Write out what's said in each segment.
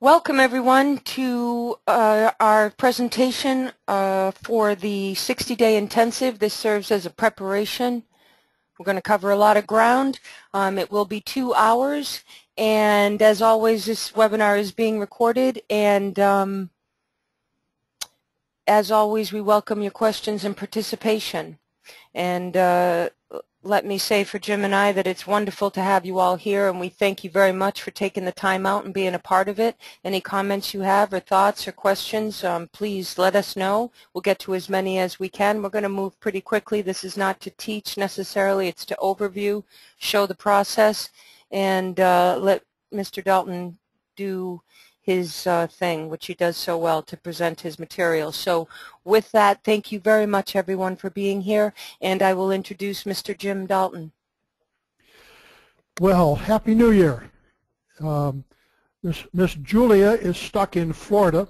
Welcome everyone to our presentation for the 60-day intensive. This serves as a preparation. We're going to cover a lot of ground. It will be 2 hours, and as always this webinar is being recorded, and as always we welcome your questions and participation. And let me say for Jim and I that it's wonderful to have you all here, and we thank you very much for taking the time out and being a part of it. Any comments you have or thoughts or questions, please let us know. We'll get to as many as we can. We're going to move pretty quickly. This is not to teach necessarily. It's to overview, show the process, and let Mr. Dalton do his thing, which he does so well, to present his material. So with that, thank you very much everyone for being here, and I will introduce Mr. Jim Dalton. Well, Happy New Year. Miss Julia is stuck in Florida.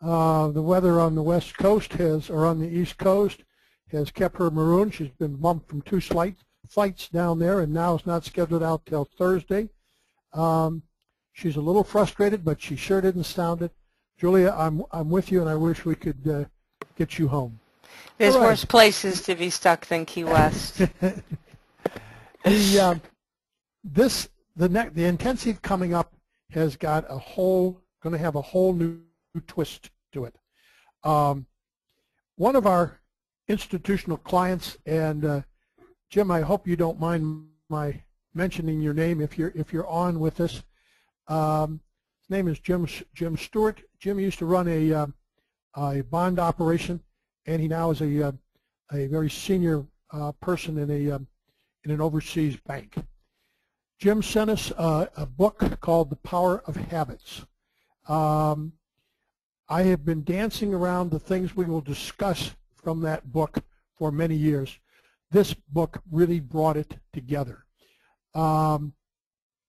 The weather on the West Coast has, or on the East Coast, has kept her marooned. She's been bumped from 2 flights down there, and now it's not scheduled out till Thursday. She's a little frustrated, but she sure didn't sound it. Julia, I'm with you, and I wish we could get you home. There's worse places to be stuck than Key West. The intensive coming up has got a whole, going to have a whole new twist to it. One of our institutional clients, and Jim, I hope you don't mind my mentioning your name if you're on with us. His name is Jim Stewart. Jim used to run a bond operation, and he now is a very senior person in an overseas bank. Jim sent us a book called The Power of Habits. I have been dancing around the things we will discuss from that book for many years. This book really brought it together.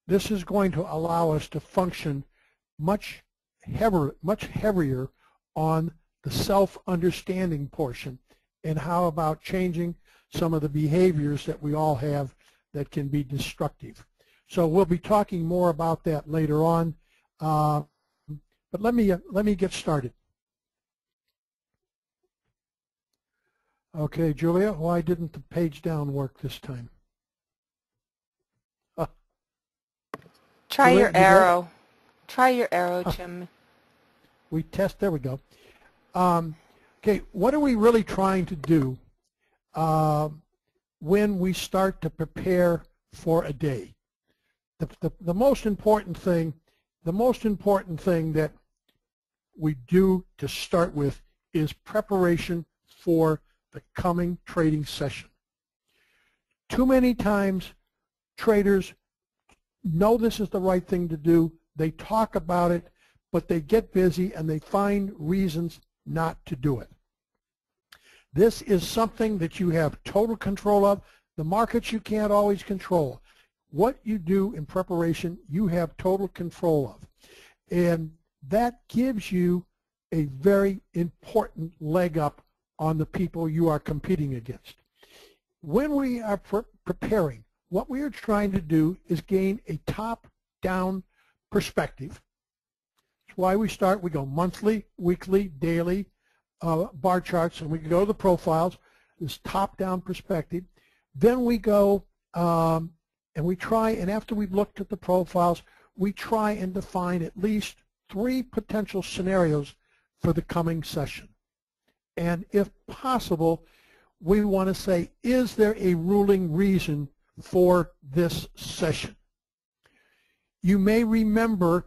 This is going to allow us to function much heavier on the self-understanding portion, and how about changing some of the behaviors that we all have that can be destructive. So we'll be talking more about that later on, but let me get started. Okay, Julia, why didn't the page down work this time? Try your arrow. Try your arrow, Jim. We test. There we go. Okay, what are we really trying to do when we start to prepare for a day? The most important thing, that we do to start with is preparation for the coming trading session. Too many times, traders know this is the right thing to do, they talk about it, but they get busy and they find reasons not to do it. This is something that you have total control of. The markets you can't always control. What you do in preparation, you have total control of. And that gives you a very important leg up on the people you are competing against. When we are preparing, what we are trying to do is gain a top-down perspective. That's why we start, we go monthly, weekly, daily, bar charts, and we go to the profiles, this top-down perspective. Then we go and we try, and after we've looked at the profiles, we try and define at least 3 potential scenarios for the coming session. And if possible, we want to say, is there a ruling reason for this session? You may remember,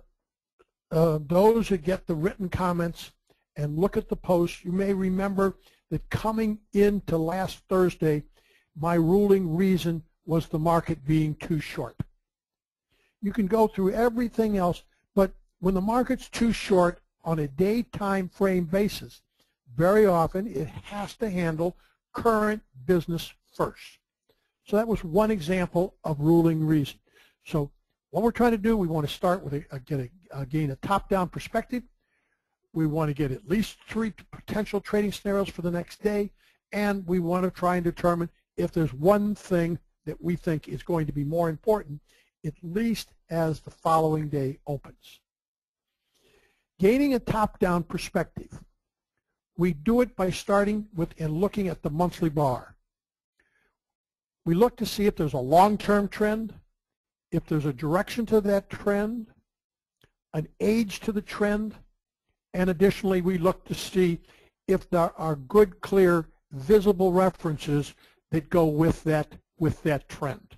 those who get the written comments and look at the posts, you may remember that coming into last Thursday, my ruling reason was the market being too short. You can go through everything else, but when the market's too short on a day time frame basis, very often it has to handle current business first. So that was one example of ruling reason. So what we're trying to do, we want to start with gain a top-down perspective. We want to get at least 3 potential trading scenarios for the next day, and we want to try and determine if there's one thing that we think is going to be more important, at least as the following day opens. Gaining a top-down perspective. We do it by starting with and looking at the monthly bar. We look to see if there's a long-term trend, if there's a direction to that trend, an age to the trend, and additionally we look to see if there are good, clear, visible references that go with that trend.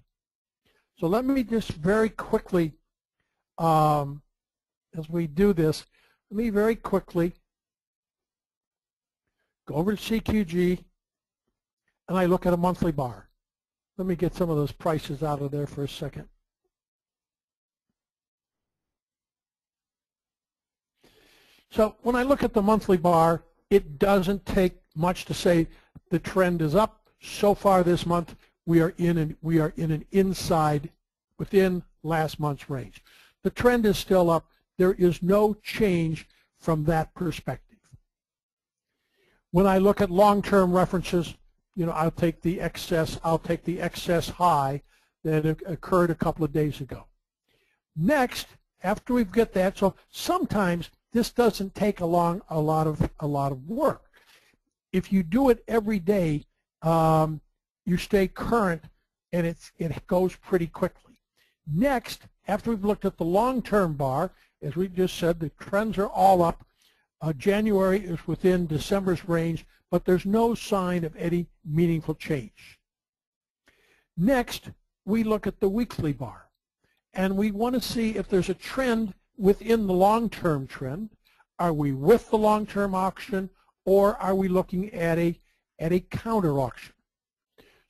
So let me just very quickly, as we do this, let me very quickly go over to CQG, and I look at a monthly bar. Let me get some of those prices out of there for a second. So when I look at the monthly bar, it doesn't take much to say the trend is up. So far this month, we are in an inside, within last month's range. The trend is still up. There is no change from that perspective. When I look at long-term references, you know, I'll take the excess high that occurred a couple of days ago. Next, after we get that, so sometimes this doesn't take a lot of work. If you do it every day, you stay current, and it goes pretty quickly. Next, after we've looked at the long-term bar, as we just said, the trends are all up. January is within December's range, but there's no sign of any meaningful change. Next, we look at the weekly bar, and we want to see if there's a trend within the long-term trend. Are we with the long-term auction, or are we looking at a counter auction?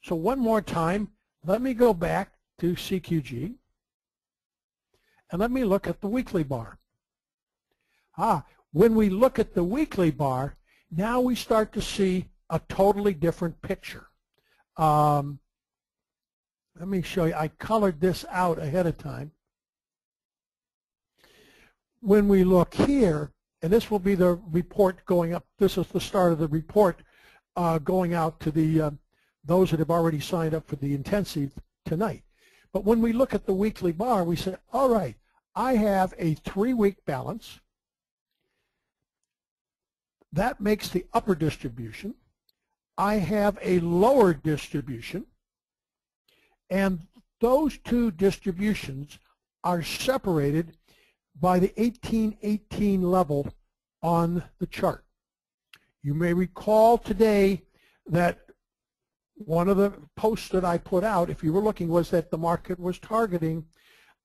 So one more time, let me go back to CQG, and let me look at the weekly bar. When we look at the weekly bar, now we start to see a totally different picture. Let me show you. I colored this out ahead of time. When we look here, and this will be the report going up, this is the start of the report going out to the those that have already signed up for the intensive tonight. But when we look at the weekly bar, we say, all right, I have a 3-week balance. That makes the upper distribution. I have a lower distribution, and those two distributions are separated by the 1818 level on the chart. You may recall today that one of the posts that I put out, if you were looking, was that the market was targeting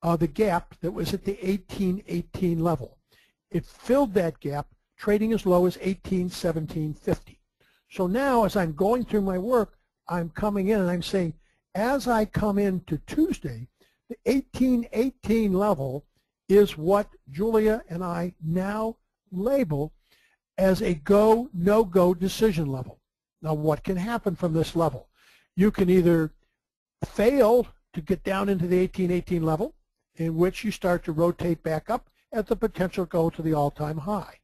the gap that was at the 1818 level. It filled that gap, trading as low as 1817.50. So now, as I'm going through my work, I'm coming in and I'm saying, as I come into Tuesday, the 1818 level is what Julia and I now label as a go, no-go decision level. Now, what can happen from this level? You can either fail to get down into the 1818 level, in which you start to rotate back up at the potential go to the all-time high.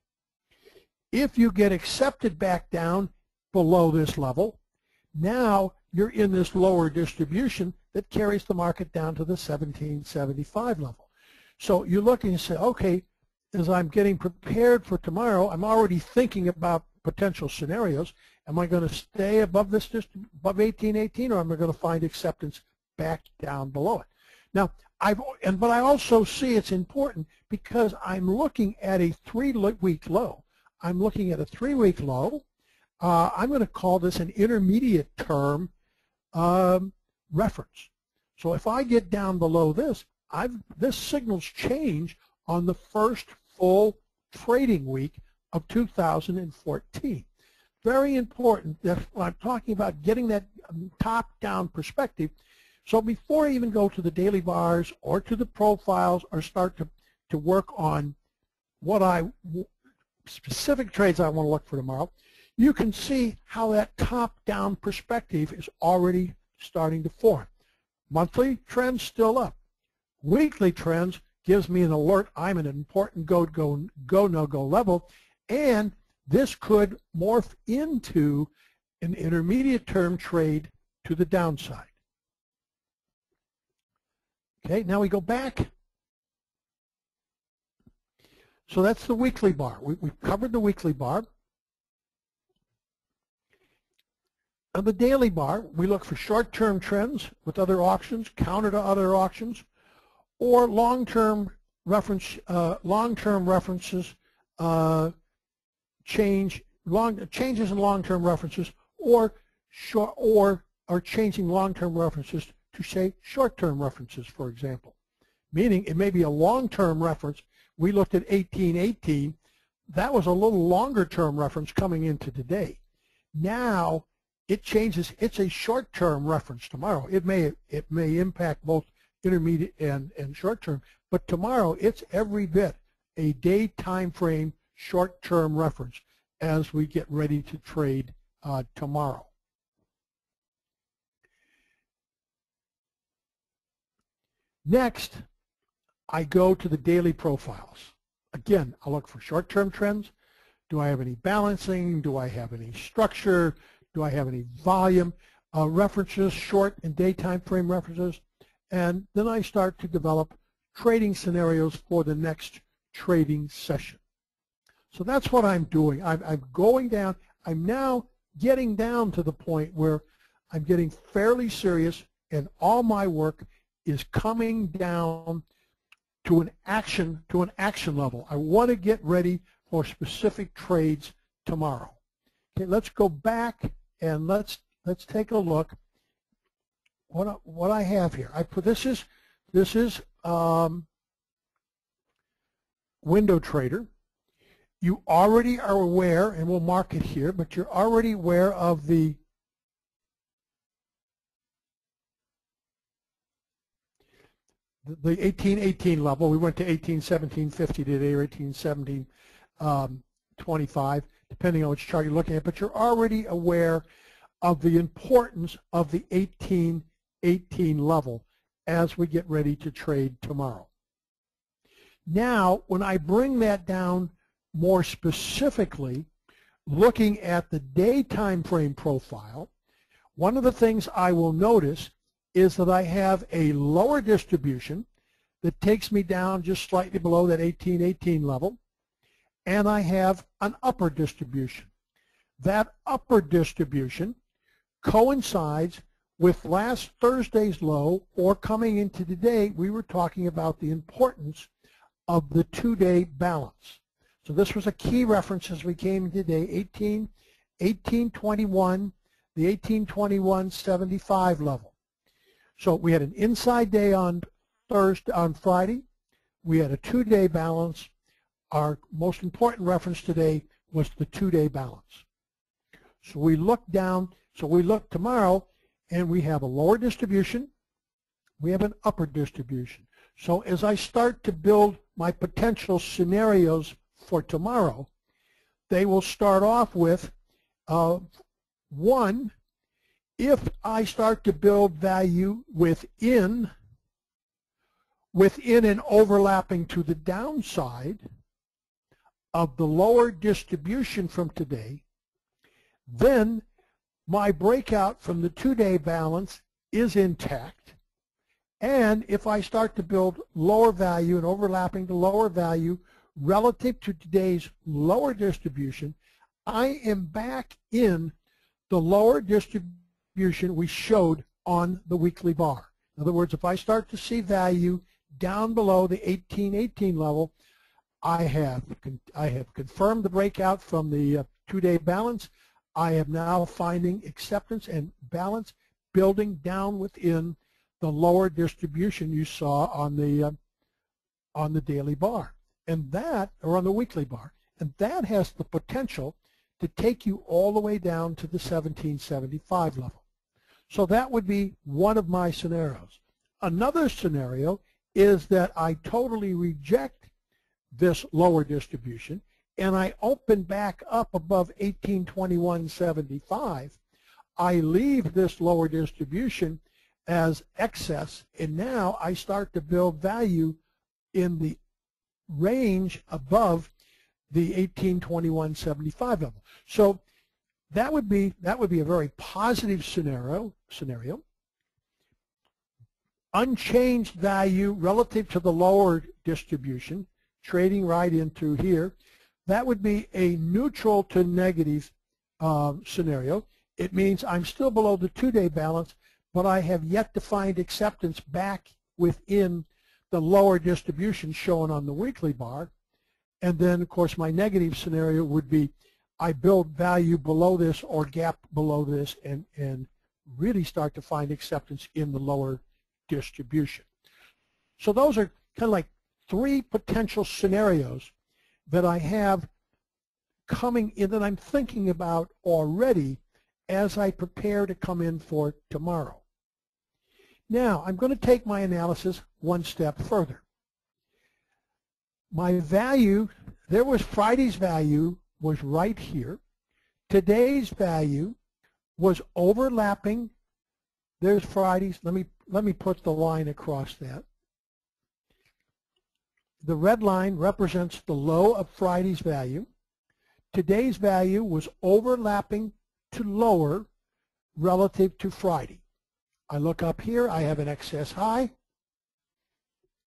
If you get accepted back down below this level, now you're in this lower distribution that carries the market down to the 1775 level. So you look and you say, okay, as I'm getting prepared for tomorrow, I'm already thinking about potential scenarios. Am I going to stay above this, above 1818, or am I going to find acceptance back down below it? Now, but I also see it's important because I'm looking at a 3-week low. I'm looking at a 3-week low. I'm going to call this an intermediate term reference. So if I get down below this, this signals change on the first full trading week of 2014. Very important that when I'm talking about getting that top-down perspective. So before I even go to the daily bars or to the profiles or start to work on what specific trades I want to look for tomorrow, you can see how that top-down perspective is already starting to form. Monthly trends still up. Weekly trends gives me an alert I'm an important go no-go level, and this could morph into an intermediate term trade to the downside. Okay, now we go back. So that's the weekly bar. We've covered the weekly bar. On the daily bar, we look for short-term trends with other auctions, counter to other auctions, or long-term reference, changes in long-term references, or changing long-term references to say short-term references, for example. Meaning it may be a long-term reference. We looked at 1818. That was a little longer-term reference coming into today. Now it changes. It's a short-term reference tomorrow. It may impact both intermediate and short-term, but tomorrow it's every bit a day time frame short-term reference as we get ready to trade tomorrow. Next, I go to the daily profiles. Again, I look for short-term trends. Do I have any balancing? Do I have any structure? Do I have any volume references, short and day time frame references? And then I start to develop trading scenarios for the next trading session. So that's what I'm doing. I'm going down. I'm now getting down to the point where I'm getting fairly serious, and all my work is coming down to an action level. I want to get ready for specific trades tomorrow. Okay, let's go back and let's take a look. What I have here, I put this is Window Trader. You already are aware, and we'll mark it here, but you're already aware of the the 1818 level. We went to 1817.50 today, or 1817.25, depending on which chart you're looking at. But you're already aware of the importance of the 1818 level as we get ready to trade tomorrow. Now, when I bring that down more specifically, looking at the day time frame profile, one of the things I will notice is that I have a lower distribution that takes me down just slightly below that 1818 level, and I have an upper distribution. That upper distribution coincides with last Thursday's low, or coming into today, we were talking about the importance of the two-day balance. So this was a key reference as we came into today, 1821, the 1821.75 level. So we had an inside day on Friday. We had a two-day balance. Our most important reference today was the two-day balance. So we look down. So we look tomorrow, and we have a lower distribution. We have an upper distribution. So as I start to build my potential scenarios for tomorrow, they will start off with one. If I start to build value within and overlapping to the downside of the lower distribution from today, then my breakout from the two-day balance is intact. And if I start to build lower value and overlapping to lower value relative to today's lower distribution, I am back in the lower distribution we showed on the weekly bar. In other words, if I start to see value down below the 1818 level, I have confirmed the breakout from the two-day balance. I am now finding acceptance and balance building down within the lower distribution you saw on the daily bar, and that, or on the weekly bar, and that has the potential to take you all the way down to the 1775 level. So that would be one of my scenarios. Another scenario is that I totally reject this lower distribution and I open back up above 1821.75. I leave this lower distribution as excess, and now I start to build value in the range above the 1821.75 level. So that would be a very positive scenario. Unchanged value relative to the lower distribution, trading right into here. That would be a neutral to negative scenario. It means I'm still below the two-day balance, but I have yet to find acceptance back within the lower distribution shown on the weekly bar. And then, of course, my negative scenario would be I build value below this or gap below this and really start to find acceptance in the lower distribution. So those are kind of like three potential scenarios that I have coming in that I'm thinking about already as I prepare to come in for tomorrow. Now, I'm going to take my analysis one step further. My value, there was Friday's value was right here. Today's value was overlapping. There's Friday's. Let me put the line across that. The red line represents the low of Friday's value. Today's value was overlapping to lower relative to Friday. I look up here, I have an excess high,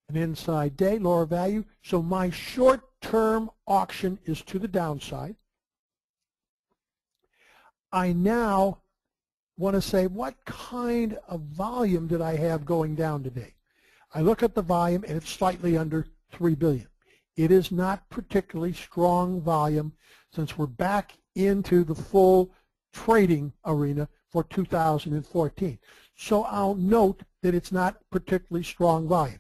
an inside day, lower value. So my short-term auction is to the downside. I now want to say, what kind of volume did I have going down today? I look at the volume, and it's slightly under 3 billion. It is not particularly strong volume since we're back into the full trading arena for 2014. So I'll note that it's not particularly strong volume.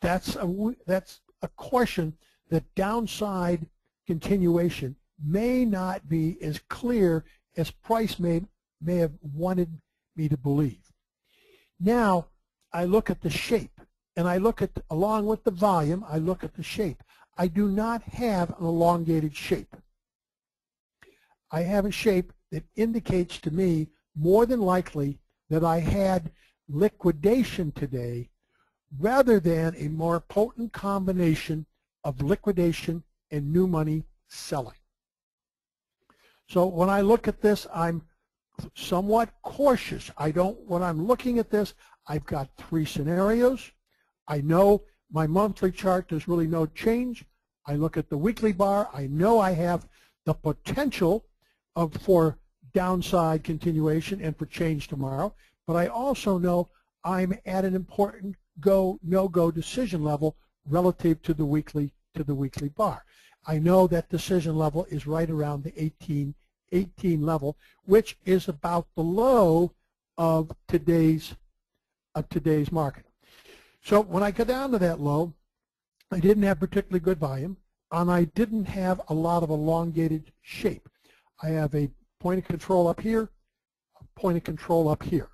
That's a caution that downside continuation may not be as clear as price may have wanted me to believe. Now I look at the shape, and I look at, along with the volume, I look at the shape. I do not have an elongated shape. I have a shape that indicates to me more than likely that I had liquidation today rather than a more potent combination of liquidation and new money selling. So when I look at this, I'm somewhat cautious. When I'm looking at this, I've got three scenarios. I know my monthly chart, there's really no change. I look at the weekly bar. I know I have the potential for downside continuation and for change tomorrow, but I also know I'm at an important go, no-go decision level relative to the weekly bar. I know that decision level is right around the 18 level, which is about the low of today's market. So when I got down to that low, I didn't have particularly good volume, and I didn't have a lot of elongated shape. I have a point of control up here, a point of control up here.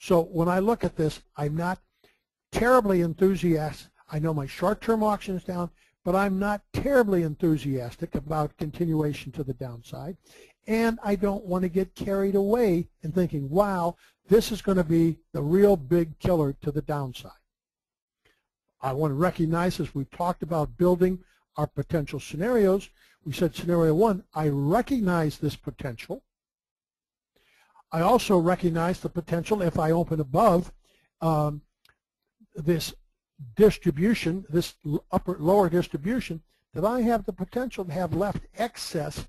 So when I look at this, I'm not terribly enthusiastic. I know my short-term auction is down, but I'm not terribly enthusiastic about continuation to the downside. And I don't want to get carried away in thinking, wow, this is going to be the real big killer to the downside. I want to recognize, as we talked about building our potential scenarios, we said scenario one, I recognize this potential. I also recognize the potential if I open above this distribution, this lower distribution, that I have the potential to have left excess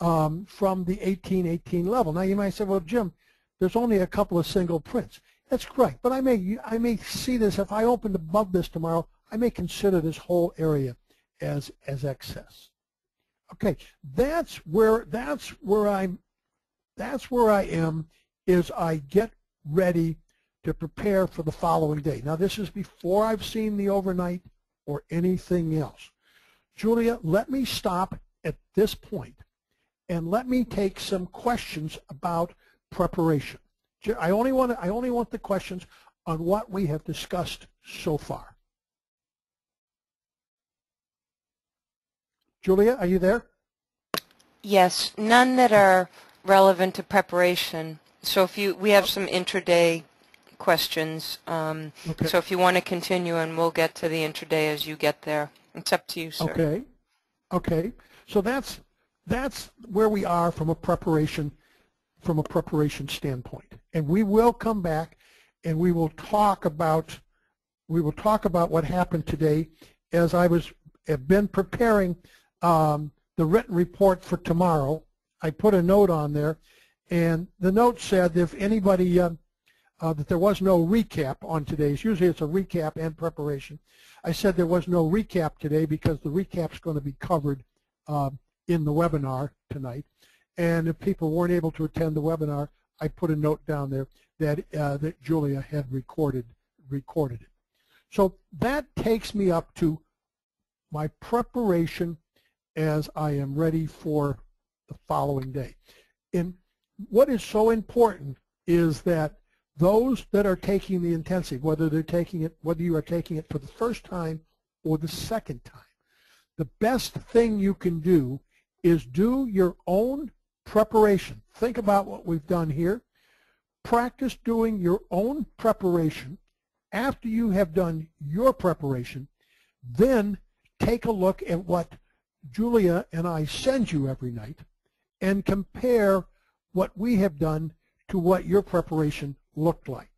from the 1818 level. Now you might say, well, Jim, there's only a couple of single prints. That's correct, but I may see this, if I opened above this tomorrow, I may consider this whole area as excess. Okay, that's where I am is I get ready to prepare for the following day. Now this is before I've seen the overnight or anything else. Julia, let me stop at this point and let me take some questions about preparation. I only want the questions on what we have discussed so far. Julia, are you there? Yes, none that are relevant to preparation. So if you, we have some intraday questions. Okay. So if you want to continue, and we'll get to the intraday as you get there. It's up to you, sir. Okay. Okay. So that's where we are from a preparation standpoint. And we will come back and we will talk about what happened today as I was have been preparing the written report for tomorrow. I put a note on there, and the note said if anybody, that there was no recap on today's. Usually it's a recap and preparation. I said there was no recap today because the recap's going to be covered in the webinar tonight. And if people weren't able to attend the webinar, I put a note down there that, that Julia had recorded it. So that takes me up to my preparation as I am ready for the following day. And what is so important is that those that are taking the intensive, whether they're taking it, whether you are taking it for the first time or the second time, the best thing you can do is do your own preparation. Think about what we've done here. Practice doing your own preparation. After you have done your preparation, then take a look at what Julia and I send you every night and compare what we have done to what your preparation looked like.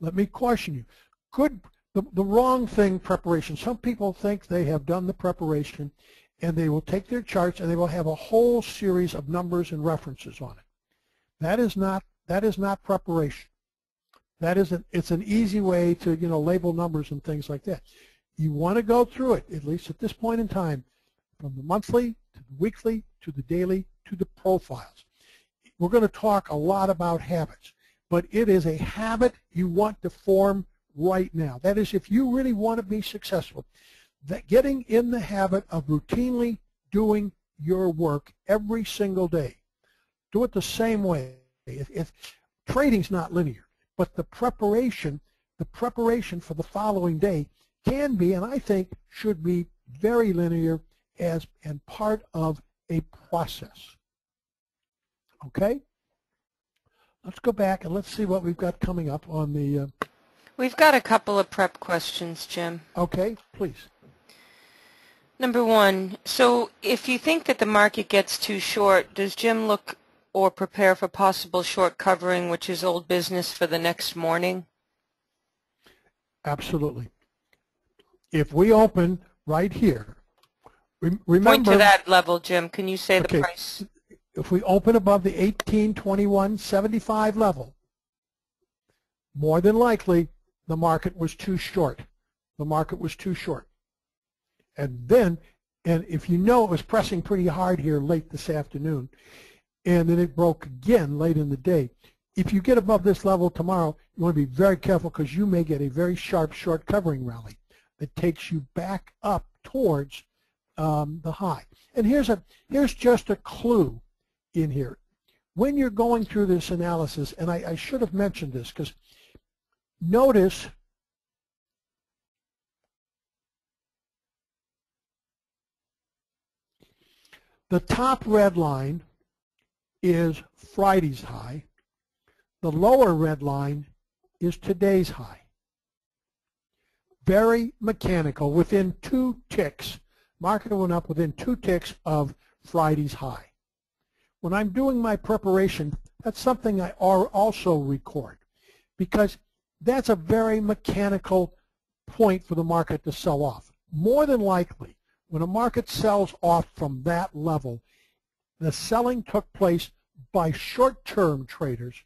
Let me caution you. The wrong thing preparation. Some people think they have done the preparation and they will take their charts and they will have a whole series of numbers and references on it. That is not preparation. That is it's an easy way to, you know, label numbers and things like that. You want to go through it, at least at this point in time, from the monthly to the weekly to the daily to the profiles. We're going to talk a lot about habits, but it is a habit you want to form right now. That is, if you really want to be successful, that getting in the habit of routinely doing your work every single day. Do it the same way. If trading's not linear, but the preparation for the following day can be, and I think should be, very linear as and part of a process. Okay? Let's go back and let's see what we've got coming up on the... We've got a couple of prep questions, Jim. Okay, please. Number one, so if you think that the market gets too short, does Jim look or prepare for possible short covering, which is old business, for the next morning? Absolutely. If we open right here, remember... Point to that level, Jim. Can you say the price? If we open above the 1821.75 level, more than likely the market was too short. The market was too short. And then, and if you know, it was pressing pretty hard here late this afternoon, and then it broke again late in the day. If you get above this level tomorrow, you want to be very careful because you may get a very sharp short covering rally that takes you back up towards the high. And here's just a clue in here. When you're going through this analysis, and I should have mentioned this, because notice the top red line is Friday's high. The lower red line is today's high. Very mechanical. Within 2 ticks, market went up within 2 ticks of Friday's high. When I'm doing my preparation, that's something I also record, because that's a very mechanical point for the market to sell off. More than likely, when a market sells off from that level, the selling took place by short-term traders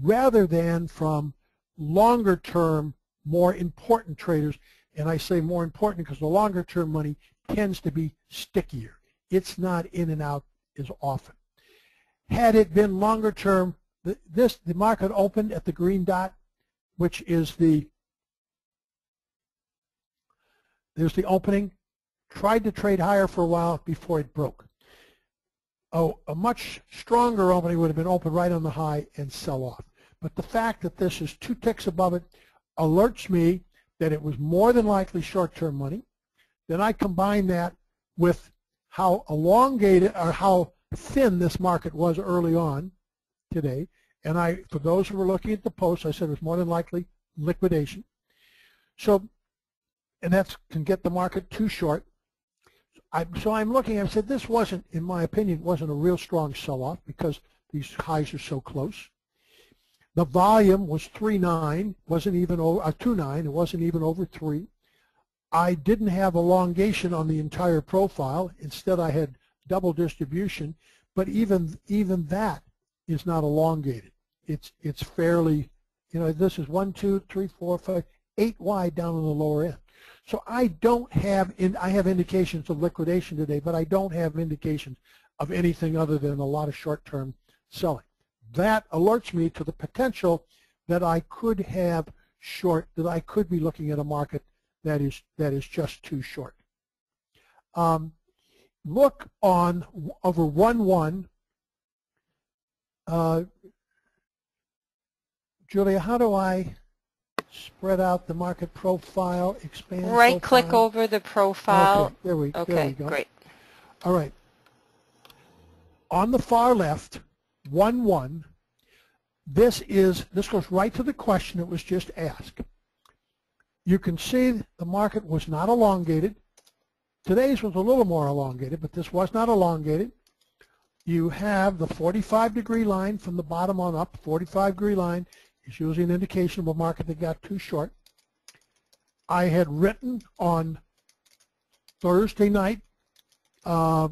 rather than from longer-term, more important traders. And I say more important because the longer-term money tends to be stickier. It's not in and out as often. Had it been longer-term, the market opened at the green dot, which is there's the opening, tried to trade higher for a while before it broke. Oh, a much stronger opening would have been open right on the high and sell off. But the fact that this is 2 ticks above it alerts me that it was more than likely short-term money. Then I combine that with how elongated or how thin this market was early on today. And I, for those who were looking at the post, I said it was more than likely liquidation. So, and that can get the market too short. So I'm looking, I said this wasn't, in my opinion, wasn't a real strong sell-off because these highs are so close. The volume was 3.9, wasn't even over 2.9, it wasn't even over 3. I didn't have elongation on the entire profile. Instead, I had double distribution, but even that is not elongated. It's fairly, you know, this is 1, 2, 3, 4, 5, 8 wide down on the lower end. So I don't have, I have indications of liquidation today, but I don't have indications of anything other than a lot of short-term selling. That alerts me to the potential that I could have short, that I could be looking at a market that is just too short. Look on over 1-1. Julia, how do I spread out the market profile? Expand. Right click profile over the profile. Okay, there we go. Great. All right. On the far left, 1-1. This goes right to the question that was just asked. You can see the market was not elongated. Today's was a little more elongated, but this was not elongated. You have the 45-degree line from the bottom on up. 45-degree line is usually an indication of a market that got too short. I had written on Thursday night, do I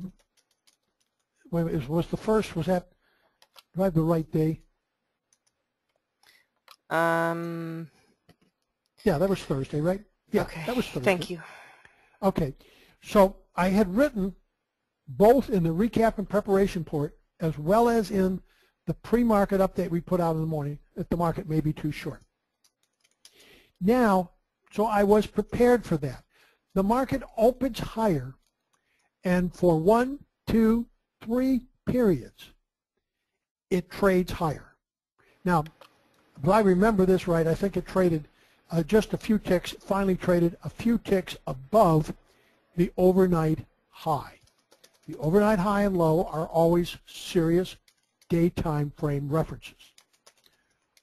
have the right day? Yeah, that was Thursday, right? Yeah, okay. That was Thursday. Thank you. Okay, so I had written both in the recap and preparation report as well as in the pre-market update we put out in the morning that the market may be too short. Now, so I was prepared for that. The market opens higher, and for 1, 2, 3 periods, it trades higher. Now, if I remember this right, I think it traded just a few ticks, finally traded a few ticks above the overnight high. The overnight high and low are always serious daytime frame references.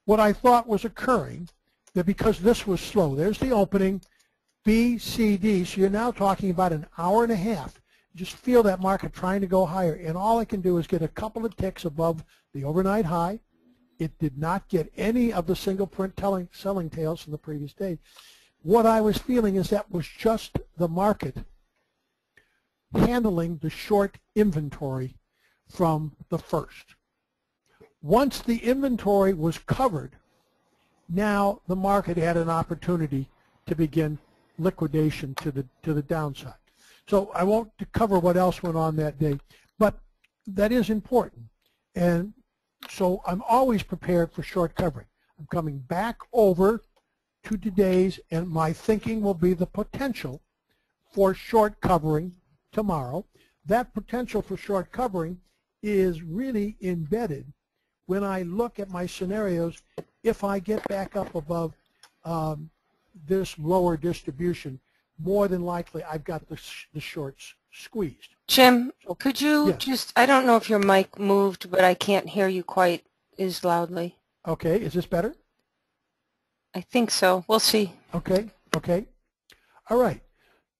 What I thought was occurring, that because this was slow, there's the opening, B, C, D, so you're now talking about an hour and a half. Just feel that market trying to go higher, and all it can do is get a couple of ticks above the overnight high. It did not get any of the single print selling tails from the previous day. What I was feeling is that was just the market handling the short inventory from the first. Once the inventory was covered, now the market had an opportunity to begin liquidation to the downside. So I won't cover what else went on that day, but that is important. And so I'm always prepared for short covering. I'm coming back over to today's, and my thinking will be the potential for short covering tomorrow. That potential for short covering is really embedded when I look at my scenarios if I get back up above this lower distribution. More than likely, I've got the shorts squeezed. Jim, could you just, I don't know if your mic moved, but I can't hear you quite as loudly. Okay, is this better? I think so. We'll see. Okay, okay. All right.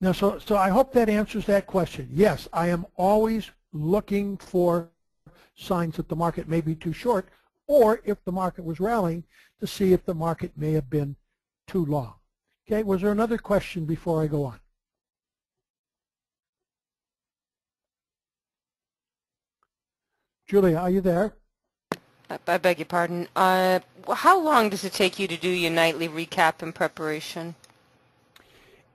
Now, so I hope that answers that question. Yes, I am always looking for signs that the market may be too short, or if the market was rallying, to see if the market may have been too long. Okay, was there another question before I go on? Julia, are you there? I beg your pardon. How long does it take you to do your nightly recap and preparation?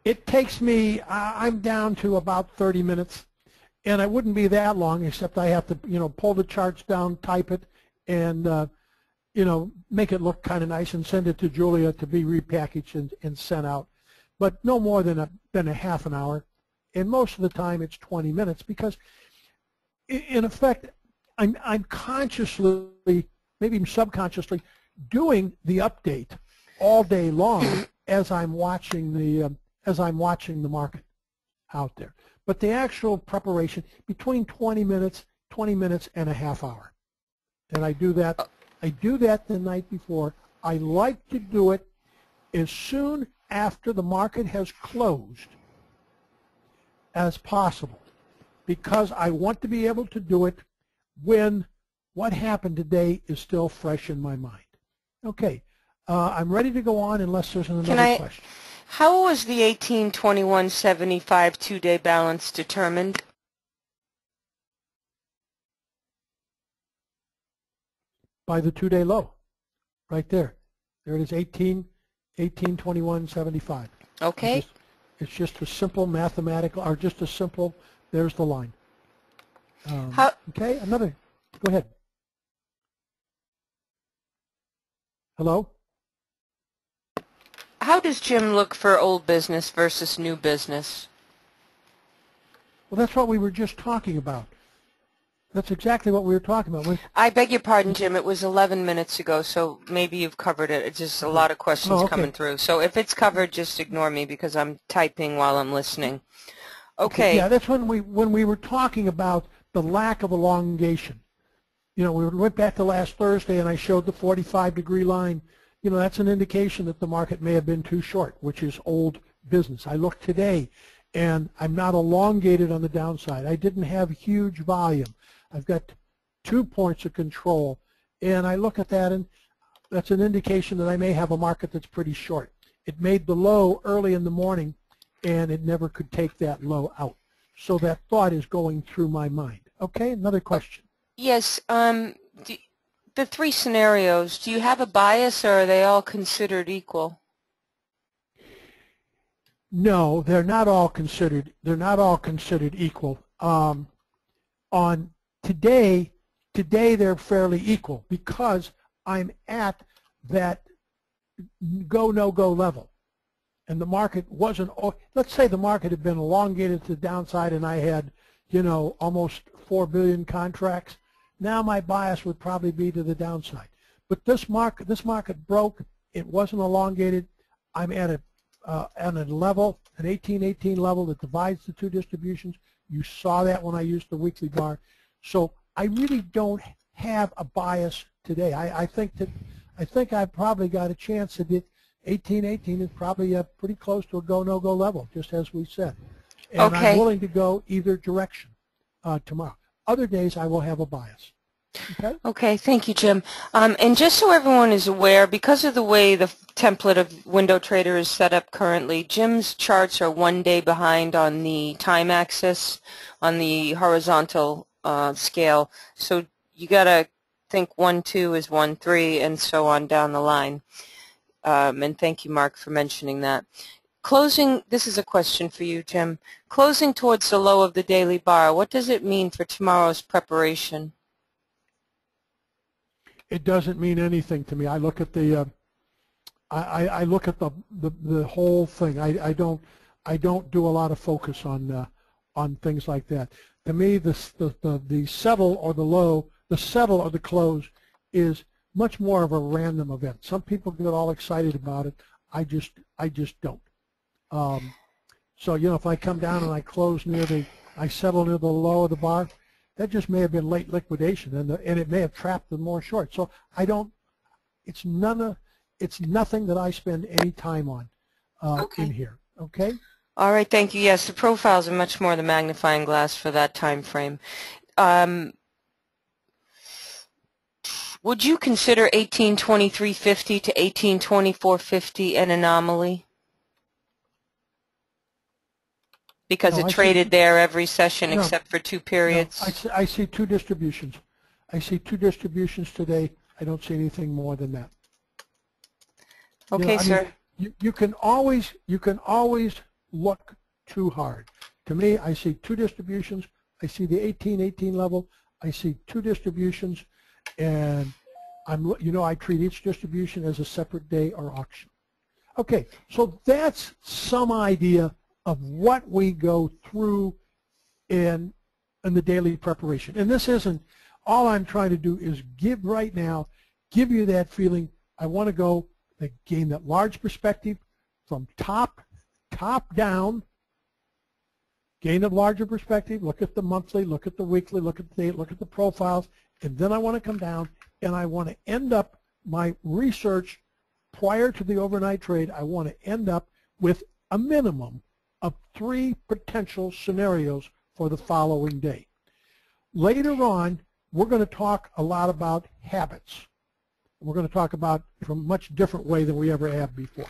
It takes me, I'm down to about 30 minutes, and it wouldn't be that long except I have to, you know, pull the charts down, type it, and you know, make it look kind of nice and send it to Julia to be repackaged and sent out. But no more than a half an hour. And most of the time it's 20 minutes because, in effect, I'm consciously, maybe even subconsciously, doing the update all day long as I'm watching the market out there. But the actual preparation between 20 minutes and a half hour. And I do that. I do that the night before. I like to do it as soon after the market has closed as possible, because I want to be able to do it when what happened today is still fresh in my mind. Okay, I'm ready to go on unless there's another question. How was the 18-21-75 two-day balance determined? By the two-day low, right there. There it is, 18-21-75. Okay. It's just a simple mathematical, or just a simple, there's the line. Okay, another, go ahead. Hello? How does Jim look for old business versus new business? Well, that's what we were just talking about. That's exactly what we were talking about. I beg your pardon, Jim. It was 11 minutes ago, so maybe you've covered it. It's just a lot of questions coming through. So if it's covered, just ignore me because I'm typing while I'm listening. Okay. Yeah, that's when we were talking about the lack of elongation. You know, we went back to last Thursday, and I showed the 45-degree line. You know, that's an indication that the market may have been too short, which is old business. I look today, and I'm not elongated on the downside. I didn't have huge volume. I've got 2 points of control, and I look at that, and that's an indication that I may have a market that's pretty short. It made the low early in the morning, and it never could take that low out. So that thought is going through my mind. Okay, another question. Yes, the three scenarios, do you have a bias, or are they all considered equal? No, they're not all considered. They're not all considered equal. On today they're fairly equal because I'm at that go no-go level, and the market wasn't. Let's say the market had been elongated to the downside, and I had, you know, almost 4 billion contracts. Now my bias would probably be to the downside. But this market broke. It wasn't elongated. I'm at a level, an 18-18 level that divides the two distributions. You saw that when I used the weekly bar. So I really don't have a bias today. I think I've probably got a chance that it 18-18 is probably pretty close to a go no-go level, just as we said. And I'm willing to go either direction tomorrow. Other days I will have a bias. Okay? Okay, thank you, Jim. And just so everyone is aware, because of the way the template of Window Trader is set up currently, Jim's charts are 1 day behind on the time axis, on the horizontal scale. So you got to think 1-2 is 1-3 and so on down the line. And thank you, Mark, for mentioning that. Closing, this is a question for you, Jim. Closing towards the low of the daily bar, what does it mean for tomorrow's preparation? It doesn't mean anything to me. I look at the, I look at the whole thing. I don't do a lot of focus on things like that. To me, the settle or the low, the settle or the close, is much more of a random event. Some people get all excited about it. I just don't. So, you know, if I come down and I close near the, I settle near the low of the bar, that just may have been late liquidation, and it may have trapped them more short. So I don't, it's nothing that I spend any time on in here. Okay? All right, thank you. Yes, the profiles are much more the magnifying glass for that time frame. Would you consider 18-23.50 to 18-24.50 an anomaly? Because it traded there every session except for 2 periods. I see two distributions. I see two distributions today. I don't see anything more than that. Okay, sir. You can always look too hard. To me, I see two distributions. I see the 18-18 level. I see two distributions, and I'm, you know, I treat each distribution as a separate day or auction. Okay, so that's some idea of what we go through in the daily preparation. And this isn't, all I'm trying to do is give right now, give you that feeling, I want to go gain that large perspective from top down, gain a larger perspective, look at the monthly, look at the weekly, look at the date, look at the profiles, and then I want to come down and I want to end up my research prior to the overnight trade. I want to end up with a minimum of 3 potential scenarios for the following day. Later on, we're going to talk a lot about habits. We're going to talk about it from a much different way than we ever have before.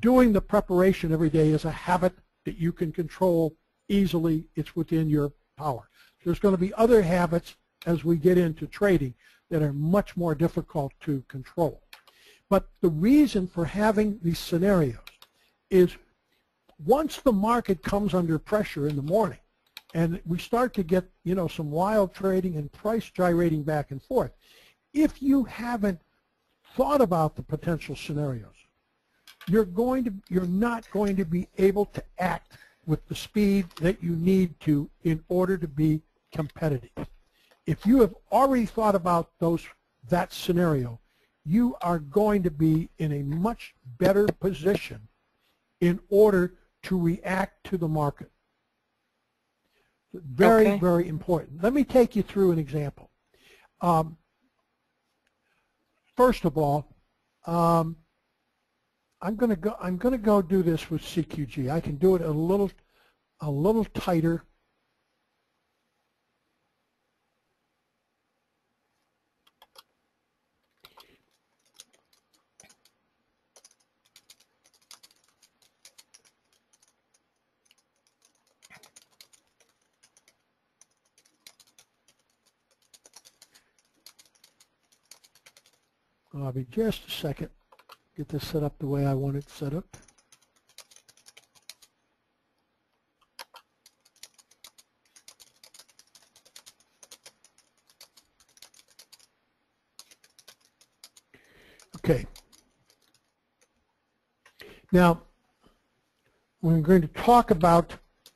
doing the preparation every day is a habit that you can control easily. It's within your power. There's going to be other habits as we get into trading that are much more difficult to control. But the reason for having these scenarios is once the market comes under pressure in the morning and we start to get, you know, some wild trading and price gyrating back and forth, if you haven't thought about the potential scenarios, you're not going to be able to act with the speed that you need to in order to be competitive. If you have already thought about that scenario, you are going to be in a much better position in order to react to the market. Very, very important. Let me take you through an example. First of all, I'm going to go do this with CQG. I can do it a little tighter. I'll be just a second. Get this set up the way I want it set up. Okay. Now, I'm going to talk about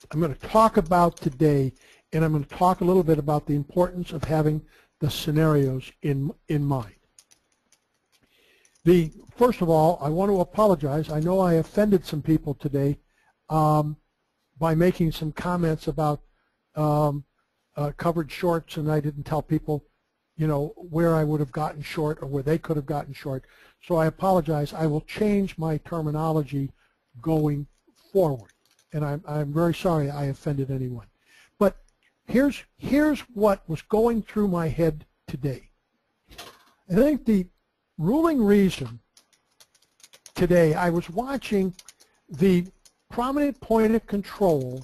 today, and I'm going to talk a little bit about the importance of having the scenarios in mind. First of all, I want to apologize. I know I offended some people today by making some comments about covered shorts, and I didn't tell people, you know, where I would have gotten short or where they could have gotten short. So I apologize. I will change my terminology going forward, and I'm very sorry I offended anyone. But here's what was going through my head today. I think the ruling reason today, I was watching the prominent point of control,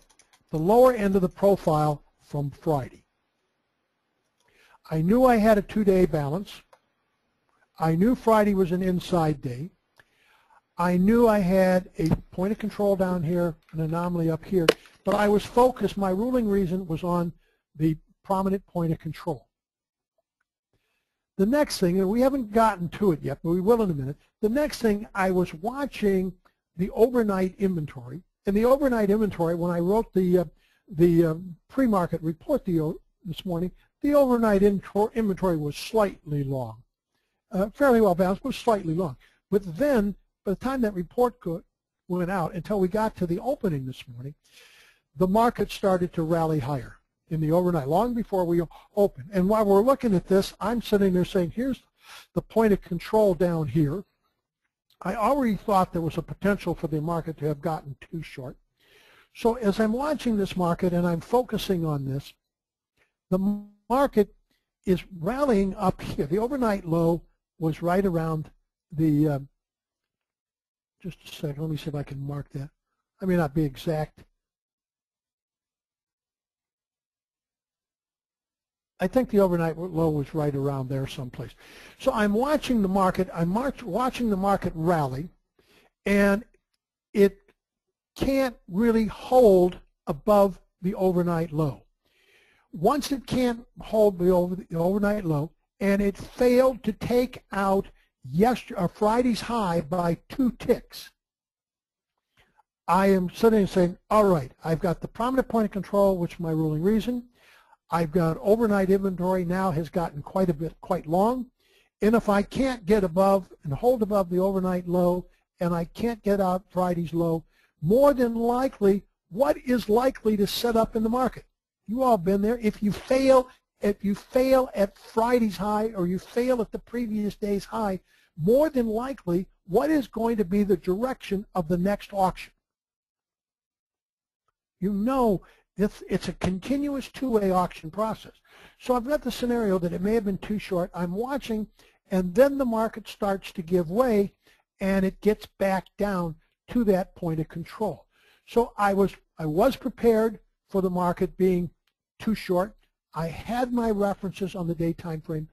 the lower end of the profile from Friday. I knew I had a two-day balance. I knew Friday was an inside day. I knew I had a point of control down here, an anomaly up here, but I was focused. My ruling reason was on the prominent point of control. The next thing, and we haven't gotten to it yet, but we will in a minute. The next thing, I was watching the overnight inventory, and the overnight inventory, when I wrote the pre-market report this morning, the overnight inventory was slightly long, fairly well balanced, but slightly long. But then, by the time that report went out, until we got to the opening this morning, the market started to rally higher in the overnight, long before we open. And while we're looking at this, I'm sitting there saying, here's the point of control down here. I already thought there was a potential for the market to have gotten too short. So as I'm watching this market and I'm focusing on this, the market is rallying up here. The overnight low was right around the, just a second, let me see if I can mark that. I may not be exact. I think the overnight low was right around there someplace. So I'm watching the market. I'm watching the market rally, and it can't really hold above the overnight low. Once it can't hold the overnight low, and it failed to take out Friday's high by 2 ticks, I am sitting and saying, all right, I've got the prominent point of control, which is my ruling reason. I've got overnight inventory now has gotten quite long, and if I can't get above and hold above the overnight low, and I can't get out Friday's low, more than likely, what is likely to set up in the market? You all been there. If you fail at Friday's high, or you fail at the previous day's high, more than likely, what is going to be the direction of the next auction? You know. It's a continuous two-way auction process. So I've got the scenario that it may have been too short. I'm watching, and then the market starts to give way, and it gets back down to that point of control. So I was prepared for the market being too short. I had my references on the day time frame,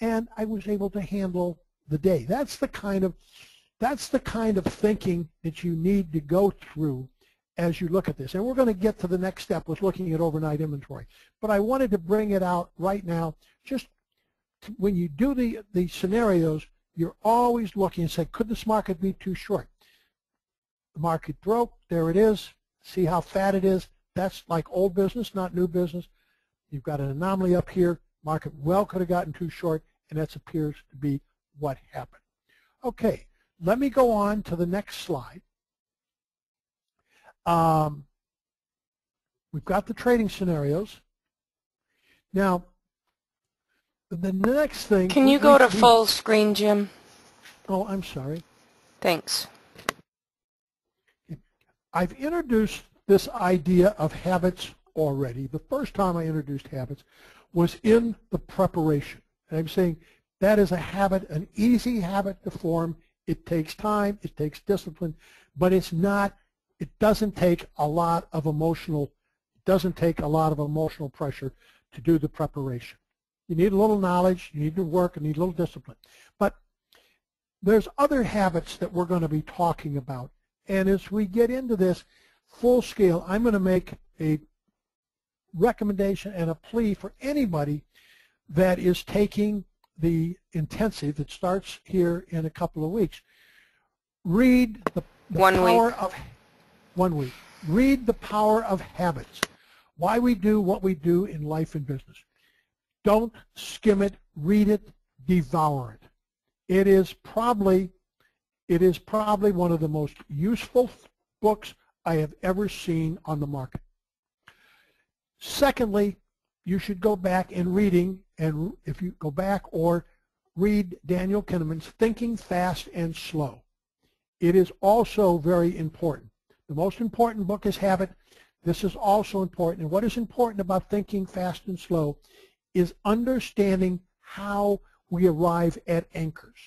and I was able to handle the day. That's the kind of thinking that you need to go through as you look at this. And we're going to get to the next step with looking at overnight inventory. But I wanted to bring it out right now. Just when you do the scenarios, you're always looking and say, could this market be too short? The market broke. There it is. See how fat it is. That's like old business, not new business. You've got an anomaly up here. Market well could have gotten too short, and that appears to be what happened. Okay, let me go on to the next slide. We've got the trading scenarios. Now, the next thing... Can you go to full screen, Jim? Oh, I'm sorry. Thanks. I've introduced this idea of habits already. The first time I introduced habits was in the preparation. And I'm saying that is a habit, an easy habit to form. It takes time, it takes discipline, but it's not... It doesn't take a lot of emotional, pressure to do the preparation. You need a little knowledge, you need to work, you need a little discipline. But there's other habits that we're going to be talking about. And as we get into this full scale, I'm going to make a recommendation and a plea for anybody that is taking the intensive that starts here in a couple of weeks. Read the Power of Habits. Read The Power of Habits, why we do what we do in life and business. Don't skim it, read it, devour it. It is probably one of the most useful books I have ever seen on the market. Secondly, you should go back in reading, and if you go back or read Daniel Kahneman's Thinking Fast and Slow. It is also very important. The most important book is Habit. This is also important. And what is important about Thinking Fast and Slow is understanding how we arrive at anchors.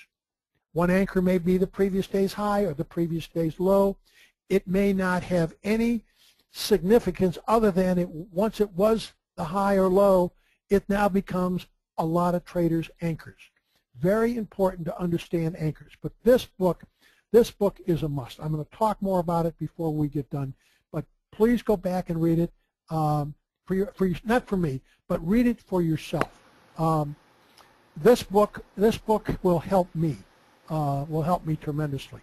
One anchor may be the previous day's high or the previous day's low. It may not have any significance other than once it was the high or low, it now becomes a lot of traders' anchors. Very important to understand anchors. But this book is a must. I'm going to talk more about it before we get done, but please go back and read it, not for me, but read it for yourself. This book will help me tremendously.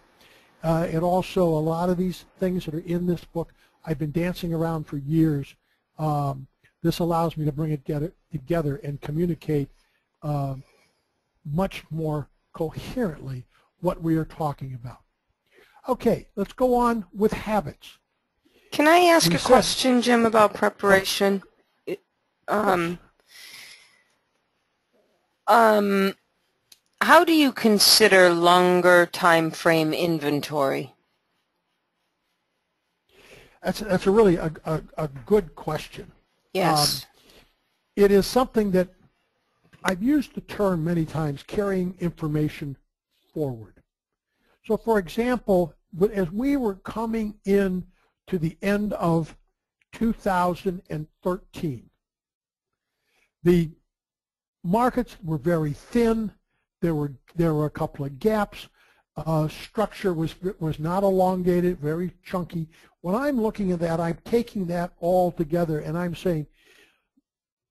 And also, a lot of these things that are in this book, I've been dancing around for years. This allows me to bring it together and communicate much more coherently what we are talking about. Okay, let's go on with habits. Can I ask a question, Jim, about preparation? How do you consider longer time frame inventory? That's a really a good question. Yes. It is something that I've used the term many times, carrying information forward. So, for example, as we were coming in to the end of 2013, the markets were very thin. There were a couple of gaps. Structure was not elongated, very chunky. When I'm looking at that, I'm taking that all together, and I'm saying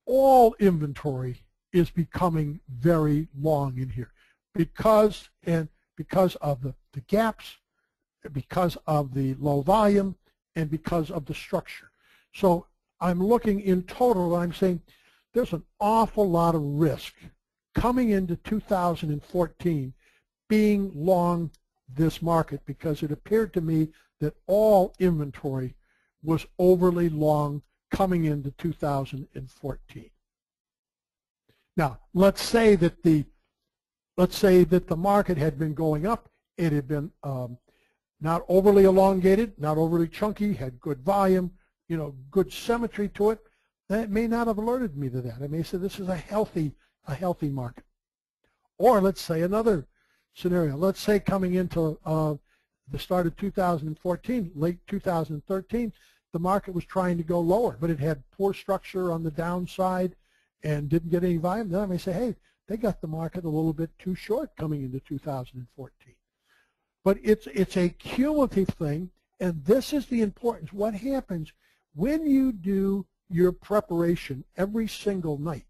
all inventory is becoming very long in here. Because of the gaps, because of the low volume, and because of the structure. So I'm looking in total, and I'm saying there's an awful lot of risk coming into 2014 being long this market, because it appeared to me that all inventory was overly long coming into 2014. Now, let's say that the market had been going up, it had been not overly elongated, not overly chunky, had good volume, you know, good symmetry to it. That may not have alerted me to that. I may say this is a healthy market. Or let's say another scenario. Let's say coming into the start of 2014, late 2013, the market was trying to go lower, but it had poor structure on the downside and didn't get any volume. Then I may say, hey, they got the market a little bit too short coming into 2014. But it's a cumulative thing, and this is the importance. What happens when you do your preparation every single night,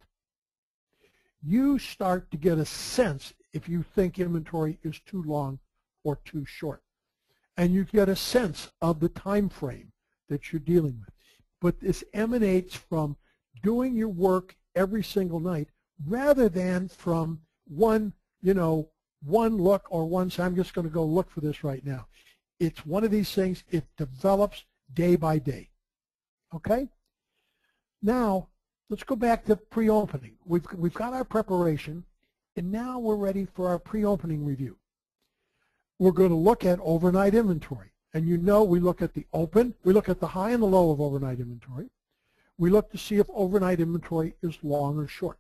you start to get a sense if you think inventory is too long or too short. And you get a sense of the time frame that you're dealing with. But this emanates from doing your work every single night rather than from one look or one say, I'm just going to go look for this right now. It's one of these things, it develops day by day. Okay? Now, let's go back to pre-opening. We've got our preparation, and now we're ready for our pre-opening review. We're going to look at overnight inventory. And you know we look at the open, we look at the high and the low of overnight inventory. We look to see if overnight inventory is long or short.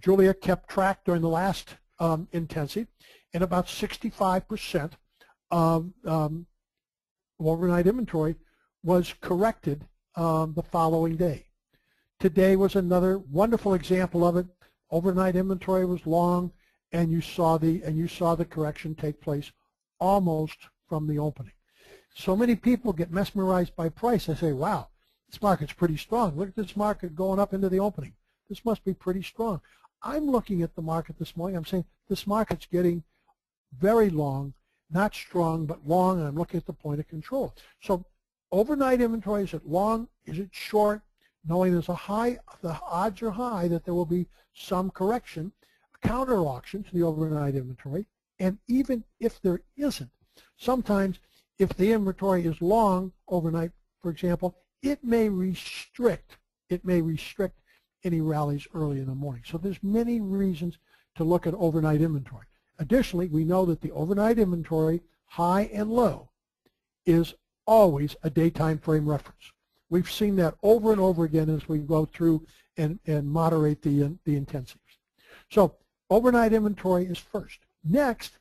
Julia kept track during the last intensive, and about 65% of overnight inventory was corrected the following day. Today was another wonderful example of it. Overnight inventory was long, and you saw the correction take place almost from the opening. So many people get mesmerized by price. They say, wow, this market's pretty strong. Look at this market going up into the opening. This must be pretty strong. I'm looking at the market this morning. I'm saying this market's getting very long, not strong, but long, and I'm looking at the point of control. So overnight inventory, is it long? Is it short? Knowing there's a high, the odds are high that there will be some correction, a counter auction to the overnight inventory. And even if there isn't, sometimes if the inventory is long overnight, for example, it may restrict any rallies early in the morning. So there's many reasons to look at overnight inventory. Additionally, we know that the overnight inventory, high and low, is always a daytime frame reference. We've seen that over and over again as we go through and moderate the intensives. So overnight inventory is first. Next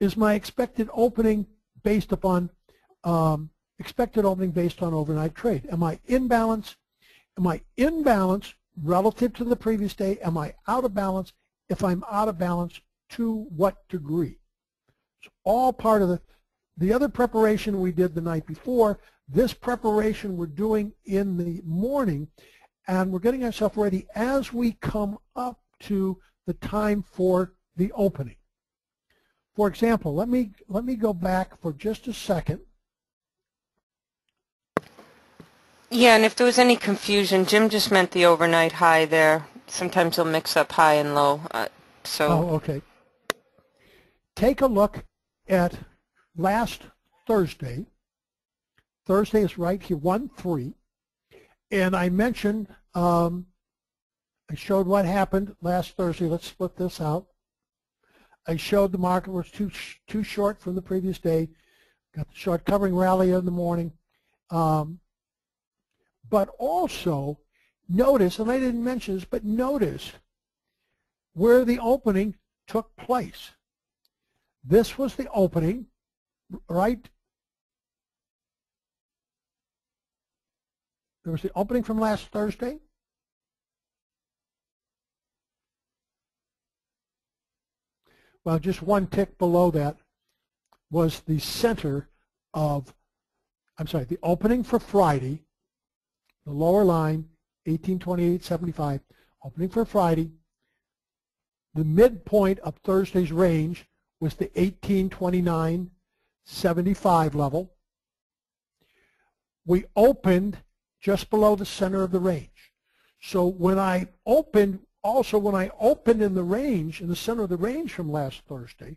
is my expected opening based upon overnight trade. Am I in balance? Am I in balance relative to the previous day? Am I out of balance? If I'm out of balance, to what degree? It's all part of the other preparation we did the night before. This preparation we're doing in the morning, and we're getting ourselves ready as we come up to the time for the opening. For example, let me go back for just a second. Yeah, and if there was any confusion, Jim just meant the overnight high there. Sometimes they'll mix up high and low. Oh, okay. Take a look at last Thursday. Thursday is right here, 1-3. And I mentioned, I showed what happened last Thursday. Let's split this out. I showed the market was too short from the previous day. Got the short covering rally in the morning. But also, notice, and I didn't mention this, but notice where the opening took place. This was the opening, right? There was the opening from last Thursday. Well, just one tick below that was the center of, I'm sorry, the opening for Friday. The lower line, 1828.75, opening for Friday. The midpoint of Thursday's range was the 1829.75 level. We opened just below the center of the range. So when I opened, also when I opened in the range, in the center of the range from last Thursday,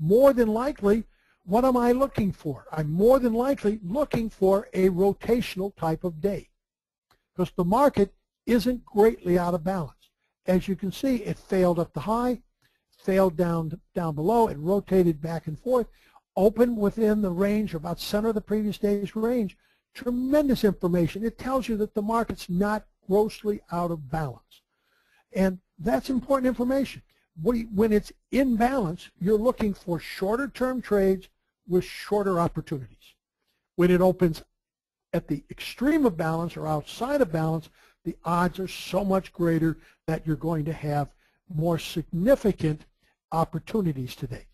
more than likely, what am I looking for? I'm more than likely looking for a rotational type of day, because the market isn't greatly out of balance. As you can see, it failed up the high, failed down below, it rotated back and forth, opened within the range, about center of the previous day's range. Tremendous information. It tells you that the market's not grossly out of balance. And that's important information. when it's in balance, you're looking for shorter term trades with shorter opportunities. When it opens at the extreme of balance or outside of balance, the odds are so much greater that you're going to have more significant opportunities today.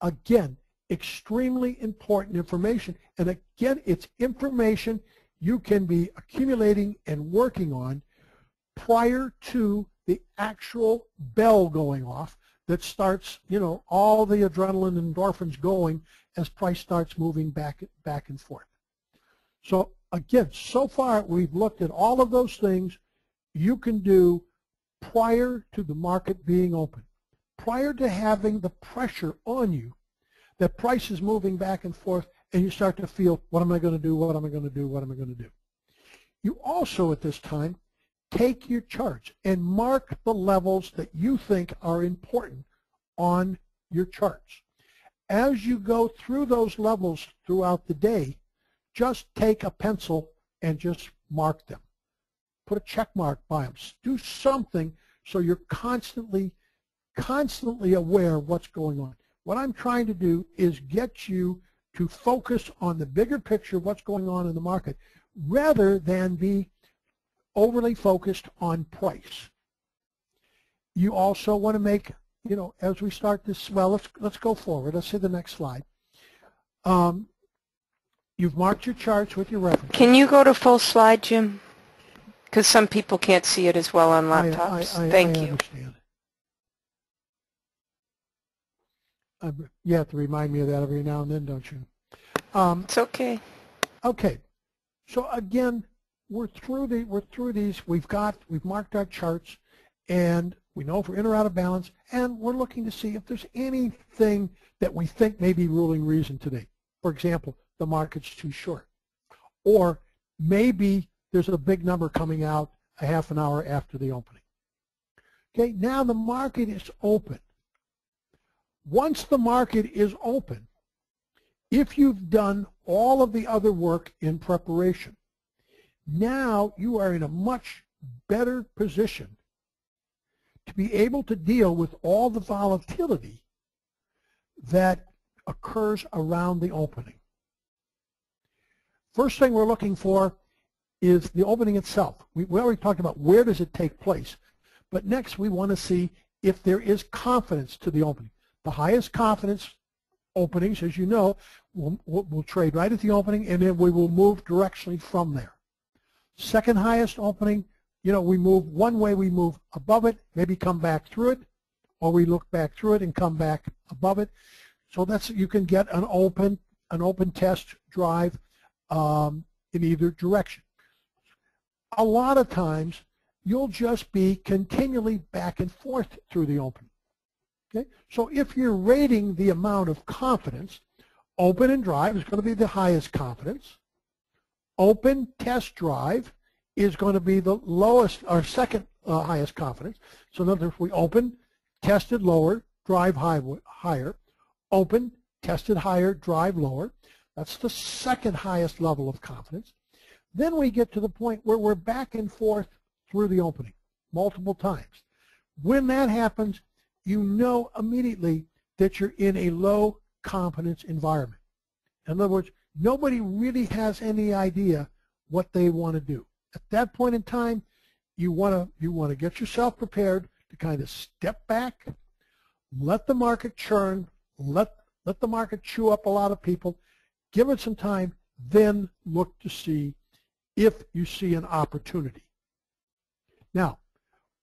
Again, extremely important information. And again, it's information you can be accumulating and working on prior to the actual bell going off that starts, you know, all the adrenaline and endorphins going as price starts moving back and forth. So again, so far we've looked at all of those things you can do prior to the market being open, prior to having the pressure on you that price is moving back and forth, and you start to feel, what am I going to do, what am I going to do, what am I going to do? You also at this time take your charts and mark the levels that you think are important on your charts. As you go through those levels throughout the day, just take a pencil and just mark them. Put a check mark by them. Do something so you're constantly aware of what's going on. What I'm trying to do is get you to focus on the bigger picture of what's going on in the market rather than be overly focused on price. You also want to make, you know, as we start this, well, let's go forward. Let's see the next slide. You've marked your charts with your reference. Can you go to full slide, Jim? Because some people can't see it as well on laptops. Thank you. Understand. You have to remind me of that every now and then, don't you? It's okay. Okay. So again, We're through these. We've marked our charts, and we know if we're in or out of balance, and we're looking to see if there's anything that we think may be ruling reason today. For example, the market's too short, or maybe there's a big number coming out a half an hour after the opening. Okay, now the market is open. Once the market is open, if you've done all of the other work in preparation, now you are in a much better position to be able to deal with all the volatility that occurs around the opening. First thing we're looking for is the opening itself. We already talked about where does it take place, but next we want to see if there is confidence to the opening. The highest confidence openings, as you know, we'll trade right at the opening, and then we will move directionally from there. Second highest opening, you know, we move one way, we move above it, maybe come back through it, or we look back through it and come back above it. So that's, you can get an open test drive in either direction. A lot of times you'll just be continually back and forth through the opening. Okay? So if you're rating the amount of confidence, open and drive is going to be the highest confidence. Open test drive is going to be the lowest, or second highest confidence. So in other words, we open, tested lower, drive higher. Open, tested higher, drive lower. That's the second highest level of confidence. Then we get to the point where we're back and forth through the opening multiple times. When that happens, you know immediately that you're in a low confidence environment. In other words, nobody really has any idea what they want to do. At that point in time, you want to get yourself prepared to kind of step back, let the market churn, let the market chew up a lot of people, give it some time, then look to see if you see an opportunity. Now,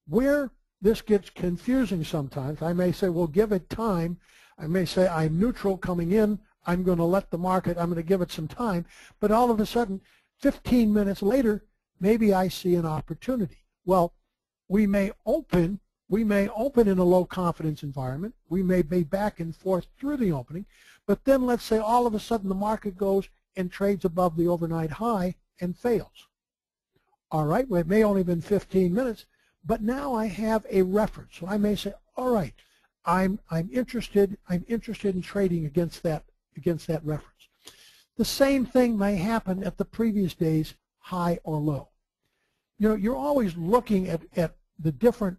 where this gets confusing sometimes, I may say, well, give it time. I may say, I'm neutral coming in. I'm going to let the market, I'm going to give it some time, but all of a sudden, 15 minutes later, maybe I see an opportunity. Well, we may open in a low confidence environment, we may be back and forth through the opening, but then let's say all of a sudden the market goes and trades above the overnight high and fails. All right, well, it may only have been 15 minutes, but now I have a reference. So I may say, all right, I'm interested in trading against that reference. The same thing may happen at the previous day's high or low. You know, you're always looking at the different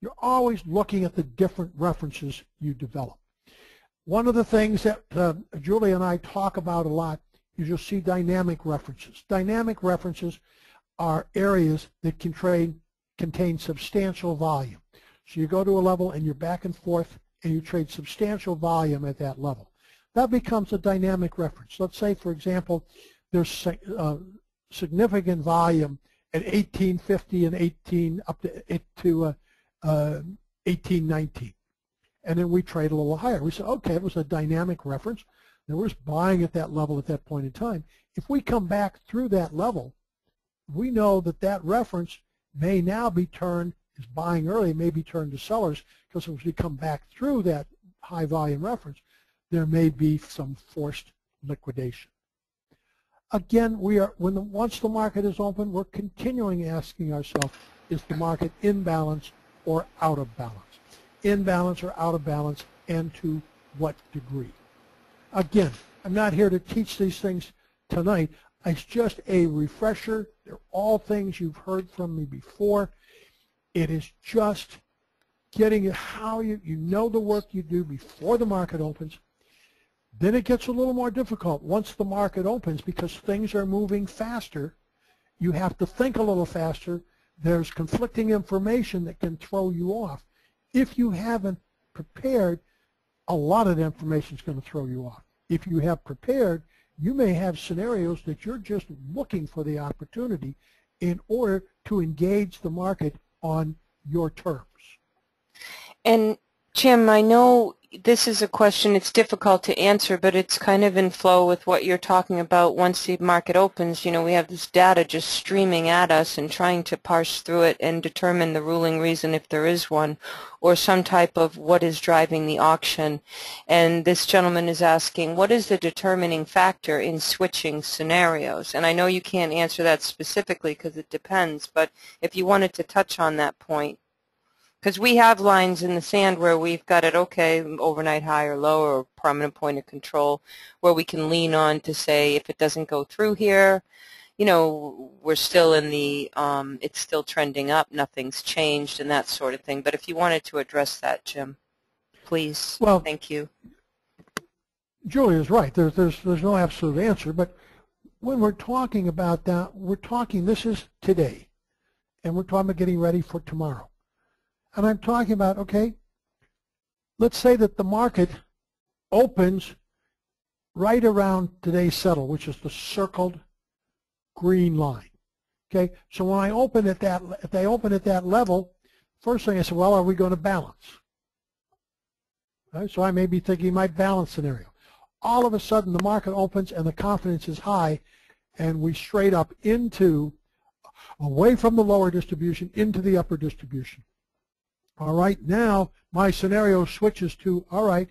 You're always looking at the different references you develop. One of the things that Julia and I talk about a lot is you'll see dynamic references. Dynamic references are areas that can contain substantial volume. So you go to a level and you're back and forth and you trade substantial volume at that level. That becomes a dynamic reference. Let's say, for example, there's significant volume at 1850 and 18 up to 1819. And then we trade a little higher. We say, okay, it was a dynamic reference. Now we're just buying at that level at that point in time. If we come back through that level, we know that that reference may now be turned as buying early, may be turned to sellers, because as we come back through that high volume reference, there may be some forced liquidation. Again, once the market is open, we're continuing asking ourselves, is the market in balance or out of balance? In balance or out of balance, and to what degree? Again, I'm not here to teach these things tonight. It's just a refresher. They're all things you've heard from me before. It is just getting how you know the work you do before the market opens. Then it gets a little more difficult once the market opens because things are moving faster. You have to think a little faster. There's conflicting information that can throw you off. If you haven't prepared, a lot of the information is going to throw you off. If you have prepared, you may have scenarios that you're just looking for the opportunity in order to engage the market on your terms. And Jim, I know this is a question it's difficult to answer, but it's kind of in flow with what you're talking about. Once the market opens, you know, we have this data just streaming at us and trying to parse through it and determine the ruling reason, if there is one, or some type of what is driving the auction. And this gentleman is asking, what is the determining factor in switching scenarios? And I know you can't answer that specifically because it depends, but if you wanted to touch on that point. Because we have lines in the sand where we've got it, okay, overnight high or low or prominent point of control, where we can lean on to say if it doesn't go through here, you know, we're still in the, it's still trending up, nothing's changed and that sort of thing. But if you wanted to address that, Jim, please. Well, thank you. Julia's right. There's no absolute answer. But when we're talking about that, we're talking, this is today, and we're talking about getting ready for tomorrow. And I'm talking about, okay, let's say that the market opens right around today's settle, which is the circled green line. Okay, so when I open at that, if they open at that level, first thing I say, well, are we going to balance? Right, so I may be thinking my balance scenario. All of a sudden, the market opens and the confidence is high, and we straight up into, away from the lower distribution into the upper distribution. All right, now my scenario switches to, all right,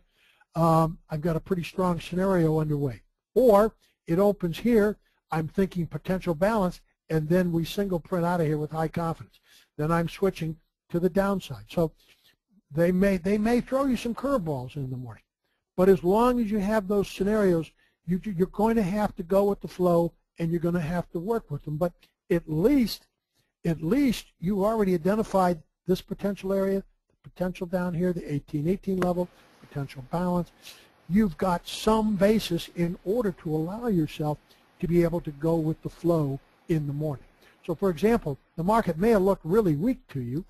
I've got a pretty strong scenario underway. Or it opens here, I'm thinking potential balance, and then we single print out of here with high confidence. Then I'm switching to the downside. So they may throw you some curveballs in the morning. But as long as you have those scenarios, you're going to have to go with the flow, and you're going to have to work with them. But at least you already identified this potential area, the potential down here, the 1818 level, potential balance. You've got some basis in order to allow yourself to be able to go with the flow in the morning. So, for example, the market may have looked really weak to you,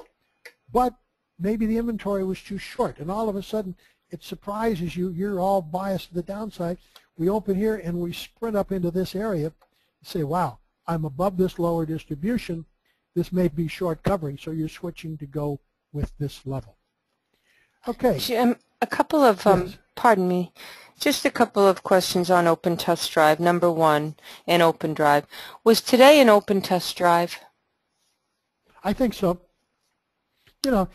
but maybe the inventory was too short, and all of a sudden it surprises you. You're all biased to the downside. We open here and we sprint up into this area and say, wow, I'm above this lower distribution. This may be short covering, so you're switching to go with this level. Okay. Jim, a couple of, yes. Pardon me, just a couple of questions on open test drive. Number one, an open drive. Was today an open test drive? I think so. You know,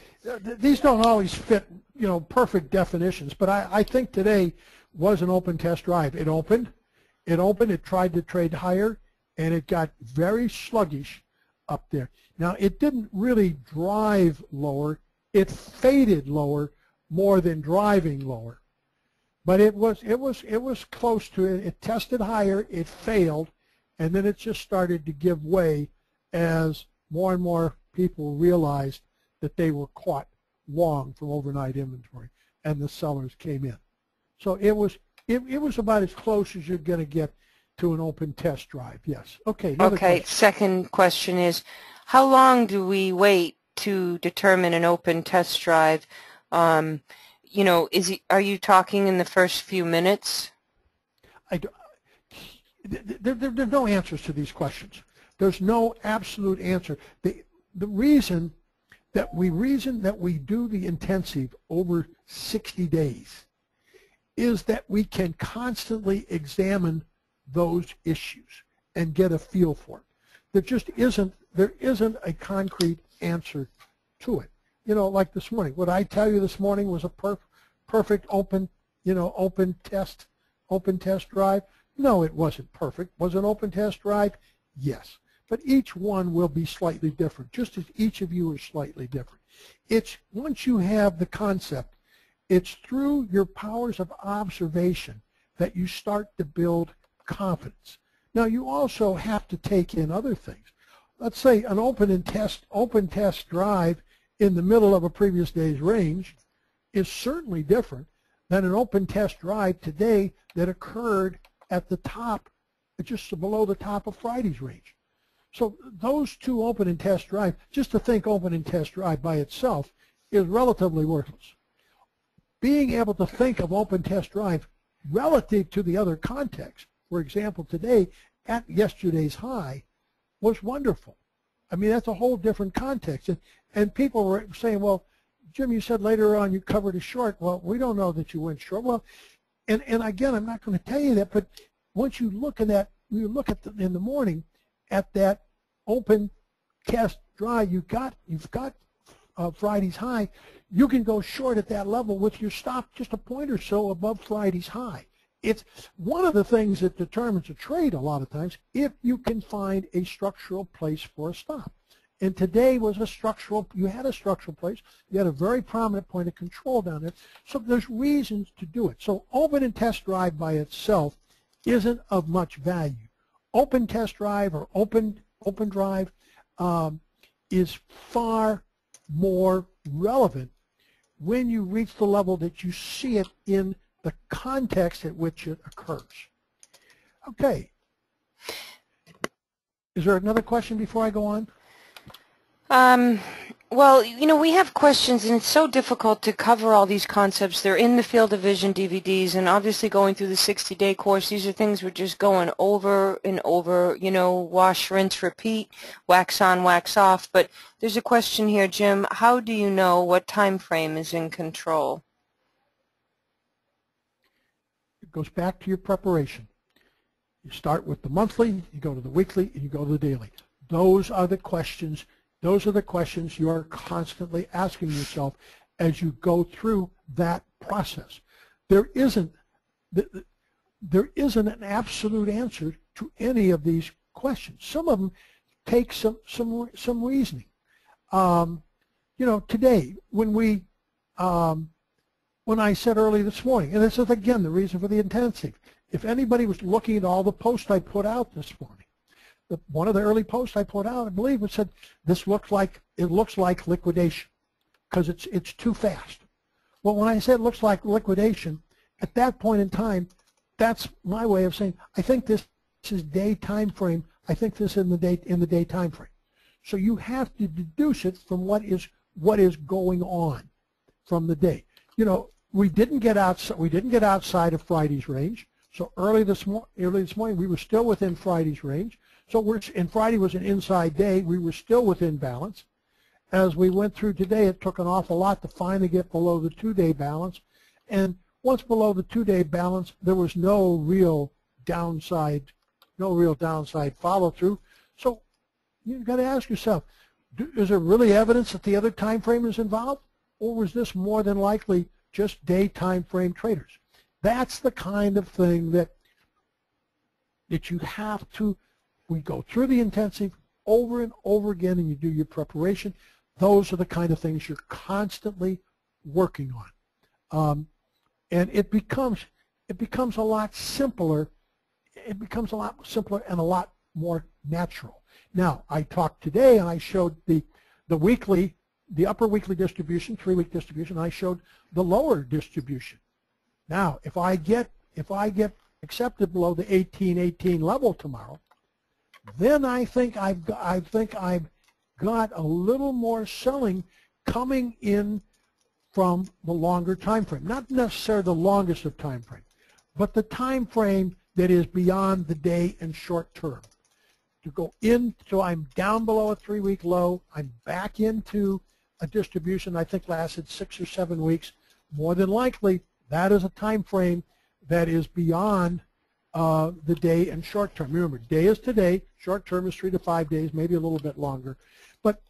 these don't always fit, you know, perfect definitions, but I think today was an open test drive. It opened, it tried to trade higher, and it got very sluggish up there. Now, it didn't really drive lower. It faded lower more than driving lower. But it was close to it. It tested higher, it failed, and then it just started to give way as more and more people realized that they were caught long from overnight inventory, and the sellers came in. So it was about as close as you're going to get to an open test drive. Yes. Okay. Okay. Question. Second question is, how long do we wait to determine an open test drive? You know, are you talking in the first few minutes? There's no answers to these questions. There's no absolute answer. The reason that we do the intensive over 60 days is that we can constantly examine those issues and get a feel for it. There isn't a concrete answer to it. You know, like this morning, what I tell you this morning was a perfect open, you know, open test drive. No, it wasn't perfect. Was an open test drive? Yes. But each one will be slightly different, just as each of you are slightly different. It's once you have the concept, it's through your powers of observation that you start to build confidence. Now, you also have to take in other things. Let's say an open test drive in the middle of a previous day's range is certainly different than an open test drive today that occurred at the top, just below the top of Friday's range. So those two open and test drive, just to think open and test drive by itself is relatively worthless. Being able to think of open test drive relative to the other context, for example, today at yesterday's high, was wonderful. I mean, that's a whole different context. And people were saying, well, Jim, you said later on you covered a short. Well, we don't know that you went short. Well, and again, I'm not going to tell you that, but once you look at that, you look at in the morning, at that open test drive, you've got Friday's high. You can go short at that level with your stop just a point or so above Friday's high. It's one of the things that determines a trade a lot of times, if you can find a structural place for a stop. And today was a structural, you had a structural place, you had a very prominent point of control down there, so there's reasons to do it. So open and test drive by itself isn't of much value. Open test drive or open drive is far more relevant when you reach the level that you see it in the context at which it occurs. Okay. Is there another question before I go on? Well, you know, we have questions, and it's so difficult to cover all these concepts. They're in the Field of Vision DVDs, and obviously going through the 60-day course, these are things we're just going over and over, you know, wash, rinse, repeat, wax on, wax off. But there's a question here, Jim. How do you know what time frame is in control? It goes back to your preparation. You start with the monthly, you go to the weekly, and you go to the daily. Those are the questions. Those are the questions you are constantly asking yourself as you go through that process. There isn't an absolute answer to any of these questions. Some of them take some reasoning. You know, today when we when I said early this morning, and this is again the reason for the intensive. If anybody was looking at all the posts I put out this morning. One of the early posts I put out, I believe, it said this looks like liquidation because it's too fast. Well, when I said looks like liquidation, at that point in time, that's my way of saying I think this is day time frame. I think this is in the day time frame. So you have to deduce it from what is going on from the day. You know, we didn't get outside of Friday's range. So early this morning, we were still within Friday's range. So and Friday was an inside day. We were still within balance. As we went through today, it took an awful lot to finally get below the two-day balance. And once below the two-day balance, there was no real downside follow-through. So you've got to ask yourself, is there really evidence that the other time frame is involved? Or was this more than likely just day time frame traders? That's the kind of thing that you have to. We go through the intensive over and over again, and you do your preparation. Those are the kind of things you're constantly working on, and it becomes a lot simpler. It becomes a lot simpler and a lot more natural. Now, I talked today, and I showed the weekly the upper weekly distribution, 3-week distribution, I showed the lower distribution. Now, if I get accepted below the 1818 level tomorrow, then I think I've got a little more selling coming in from the longer time frame. Not necessarily the longest of time frame, but the time frame that is beyond the day and short term. To go in, so I'm down below a 3-week low, I'm back into a distribution I think lasted 6 or 7 weeks. More than likely, that is a time frame that is beyond the day and short term. Remember, day is today, short term is 3 to 5 days, maybe a little bit longer. But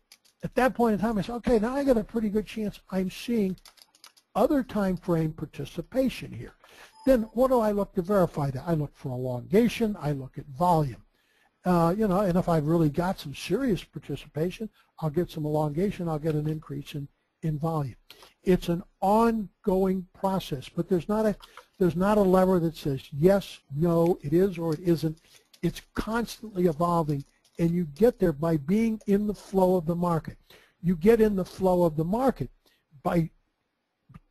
at that point in time, I said, okay, now I got a pretty good chance I'm seeing other time frame participation here. Then what do I look to verify that? I look for elongation, I look at volume. You know, and if I've really got some serious participation, I'll get some elongation, I'll get an increase in volume. It's an ongoing process, but there's not a lever that says yes, no, it is or it isn't. It's constantly evolving, and you get there by being in the flow of the market. You get in the flow of the market by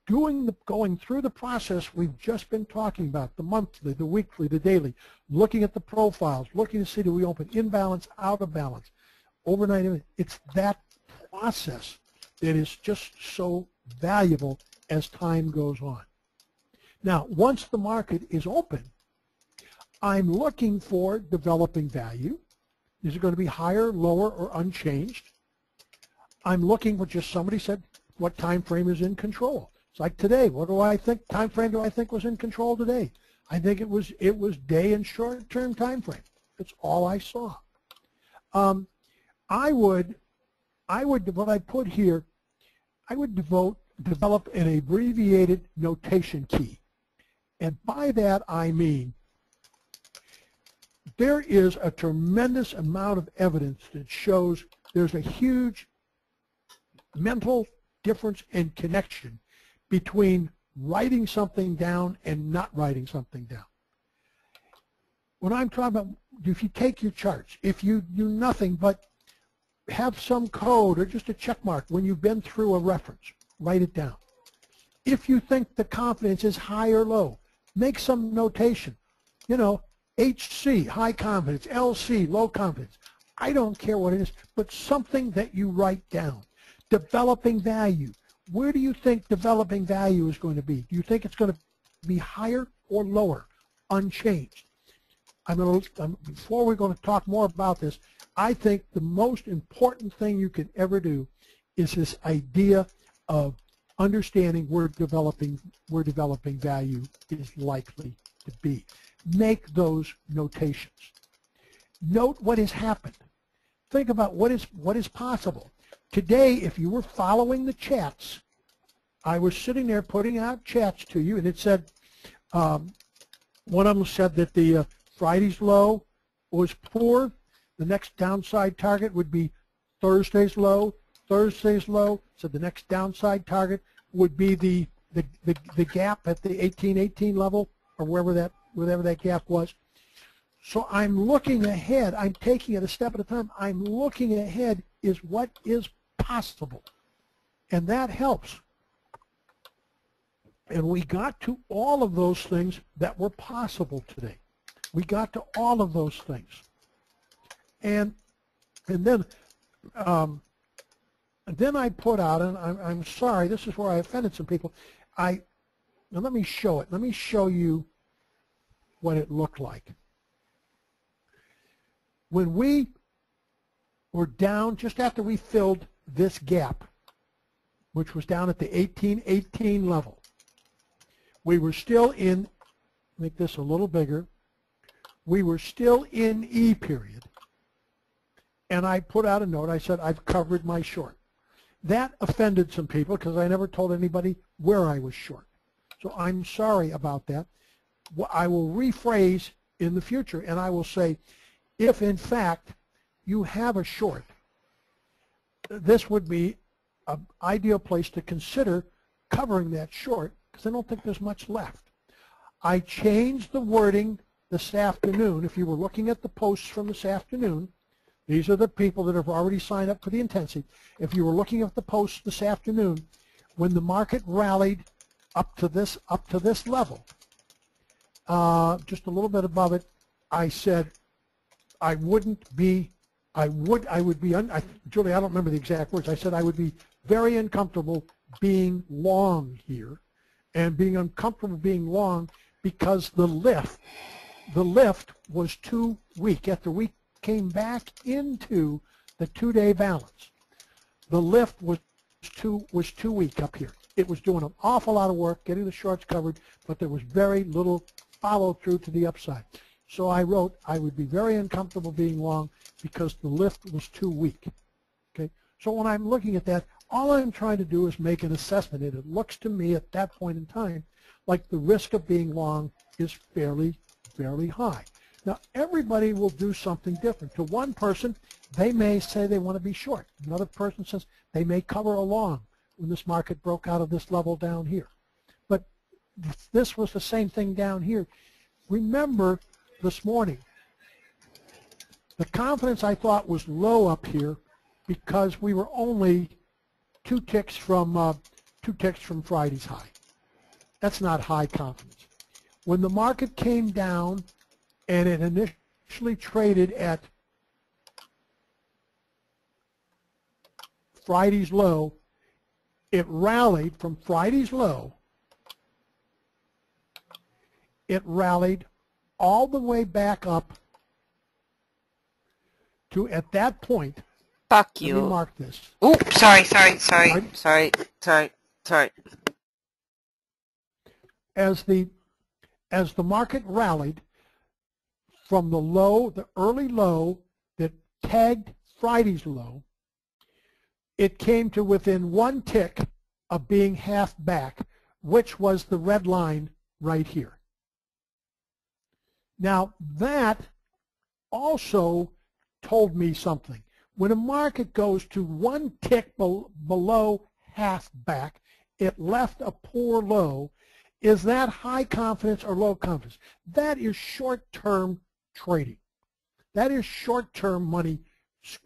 going through the process we've just been talking about, the monthly, the weekly, the daily, looking at the profiles, looking to see do we open in balance, out of balance, overnight. It's that process that is just so valuable as time goes on. Now, once the market is open, I'm looking for developing value. Is it going to be higher, lower, or unchanged? I'm looking for, just somebody said, what time frame is in control. It's like today. What do I think time frame do I think was in control today? I think it was day and short term time frame. That's all I saw. I would develop an abbreviated notation key, and by that I mean there is a tremendous amount of evidence that shows there's a huge mental difference and connection between writing something down and not writing something down. When I'm talking about, if you take your charts, if you do nothing but have some code or just a check mark when you've been through a reference, write it down. If you think the confidence is high or low, make some notation. You know, HC, high confidence, LC, low confidence. I don't care what it is, but something that you write down. Developing value. Where do you think developing value is going to be? Do you think it's going to be higher or lower? Unchanged. Before we're going to talk more about this, I think the most important thing you can ever do is this idea of understanding where developing value is likely to be. Make those notations. Note what has happened. Think about what is possible. Today, if you were following the chats, I was sitting there putting out chats to you, and it said, one of them said that the Friday's low was poor. The next downside target would be Thursday's low. Thursday's low, so the next downside target would be the gap at the 1818 level, or wherever that gap was. So I'm looking ahead. I'm taking it a step at a time. I'm looking ahead is what is possible, and that helps. And we got to all of those things that were possible today. We got to all of those things, and then I put out, and I'm sorry, this is where I offended some people. Now let me show it. Let me show you what it looked like when we were down just after we filled this gap, which was down at the 1818 level. We were still in, make this a little bigger, we were still in E period, and I put out a note. I said, I've covered my short. That offended some people because I never told anybody where I was short. So I'm sorry about that. I will rephrase in the future, and I will say, if in fact you have a short, this would be an ideal place to consider covering that short, because I don't think there's much left. I changed the wording this afternoon. If you were looking at the posts from this afternoon, These are the people that have already signed up for the intensive. If you were looking at the post this afternoon, when the market rallied up to this level, just a little bit above it, I said I wouldn't be, Julie, I don't remember the exact words. I said I would be very uncomfortable being long here, and being uncomfortable being long because the lift was too weak. After we came back into the two-day balance, the lift was too weak up here. It was doing an awful lot of work getting the shorts covered, but there was very little follow-through to the upside. So I wrote, I would be very uncomfortable being long because the lift was too weak. Okay. So when I'm looking at that, all I'm trying to do is make an assessment, and it looks to me at that point in time like the risk of being long is fairly high. Now, everybody will do something different. To one person, they may say they want to be short. Another person says they may cover along when this market broke out of this level down here. But this was the same thing down here. Remember this morning, the confidence I thought was low up here because we were only two ticks from Friday's high. That's not high confidence. When the market came down and it initially traded at Friday's low, it rallied from Friday's low. It rallied all the way back up to, at that point, fuck you. Let me mark this. Oh, sorry. As the market rallied from the low, the early low that tagged Friday's low, it came to within one tick of being half back, which was the red line right here. Now that also told me something. When a market goes to one tick below half back, it left a poor low. Is that high confidence or low confidence? That is short-term trading. That is short-term money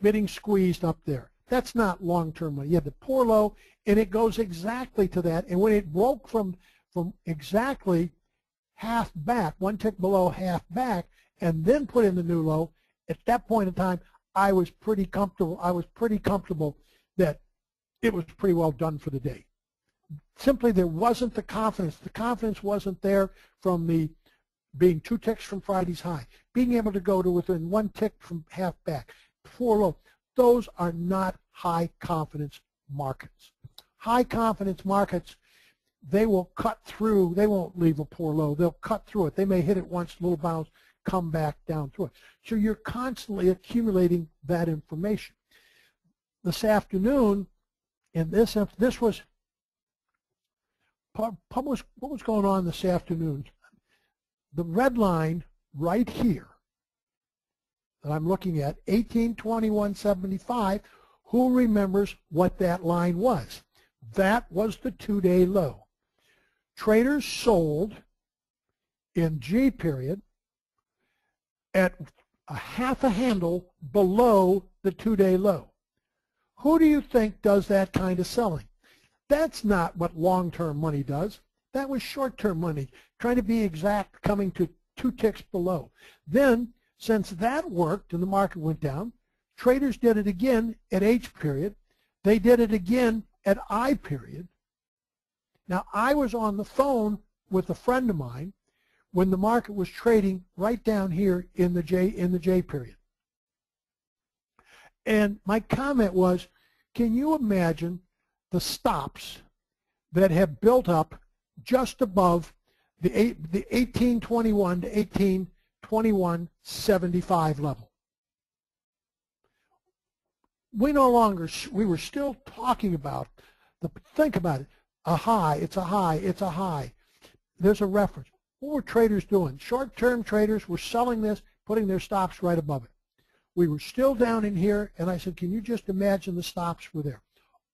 getting squeezed up there. That's not long-term money. You have the poor low, and it goes exactly to that. And when it broke from exactly half back, one tick below half back, and then put in the new low, at that point in time, I was pretty comfortable. I was pretty comfortable that it was pretty well done for the day. Simply, there wasn't the confidence. The confidence wasn't there from the being two ticks from Friday's high, being able to go to within one tick from half back, four low. Those are not high confidence markets. High confidence markets, they will cut through. They won't leave a poor low. They'll cut through it. They may hit it once, a little bounce, come back down through it. So you're constantly accumulating that information. This afternoon, and this was published, what was going on this afternoon? The red line right here that I'm looking at, 1821.75, who remembers what that line was? That was the two-day low. Traders sold in G period at a half a handle below the two-day low. Who do you think does that kind of selling? That's not what long-term money does. That was short-term money, trying to be exact, coming to two ticks below. Then, since that worked and the market went down, traders did it again at H period. They did it again at I period. Now, I was on the phone with a friend of mine when the market was trading right down here in the J period. And my comment was, can you imagine the stops that have built up just above the 1821 to 1821.75 level? We were still talking about the, think about it, a high, it's a high, it's a high. There's a reference. What were traders doing? Short-term traders were selling this, putting their stops right above it. We were still down in here, and I said, can you just imagine the stops were there?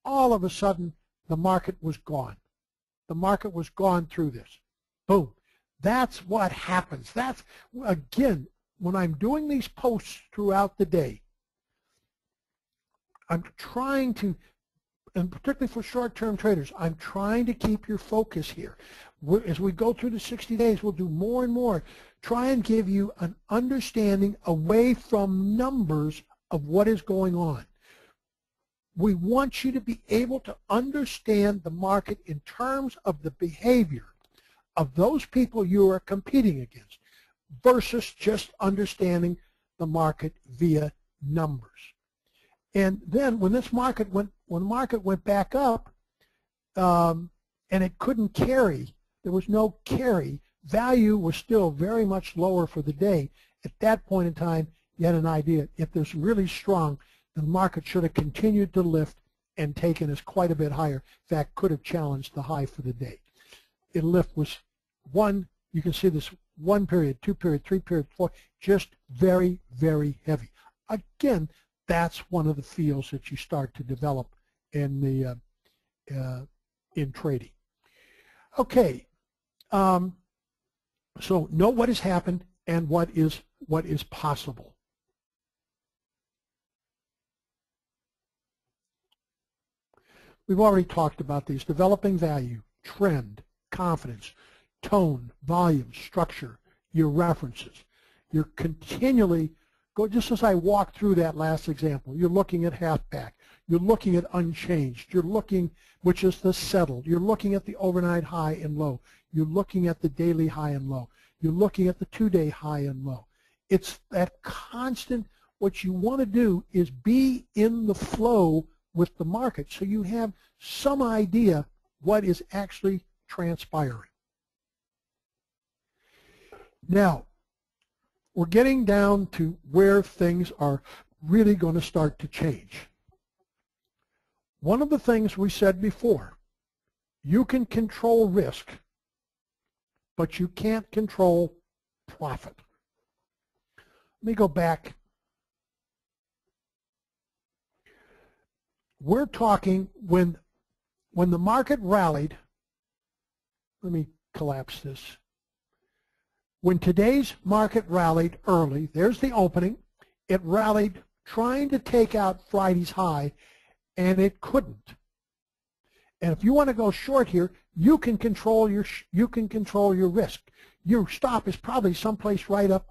All of a sudden, the market was gone. The market was gone through this. Boom. That's what happens. That's, again, when I'm doing these posts throughout the day, I'm trying to, and particularly for short-term traders, I'm trying to keep your focus here. As we go through the 60 days, we'll do more and more. Try and give you an understanding away from numbers of what is going on. We want you to be able to understand the market in terms of the behavior of those people you are competing against versus just understanding the market via numbers. And then when this market went, when the market went back up and it couldn't carry, there was no carry, value was still very much lower for the day. At that point in time, you had an idea. If there's really strong, the market should have continued to lift and taken us quite a bit higher. In fact, could have challenged the high for the day. It lift was one, you can see this one period, two period, three period, four, just very, very heavy. Again, that's one of the fields that you start to develop in the in trading. Okay, so know what has happened and what is possible. We've already talked about these: developing value, trend, confidence, tone, volume, structure, your references. You're continually go, just as I walked through that last example, you're looking at halfback, you're looking at unchanged, you're looking, which is the settled, you're looking at the overnight high and low, you're looking at the daily high and low, you're looking at the two-day high and low. It's that constant. What you want to do is be in the flow with the market so you have some idea what is actually transpiring. Now, we're getting down to where things are really going to start to change. One of the things we said before, you can control risk, but you can't control profit. Let me go back. We're talking when the market rallied, let me collapse this. When today's market rallied early, there's the opening, it rallied trying to take out Friday's high, and it couldn't. And if you want to go short here, you can control your risk. Your stop is probably someplace right up.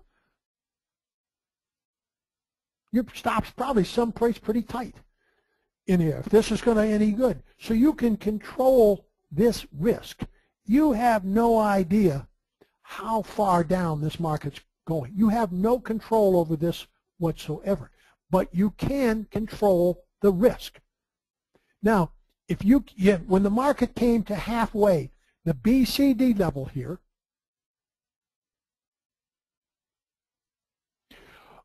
Your stop's probably someplace pretty tight in here, if this is going to any good. So you can control this risk. You have no idea how far down this market's going. You have no control over this whatsoever, but you can control the risk. Now, if you, when the market came to halfway, the BCD level here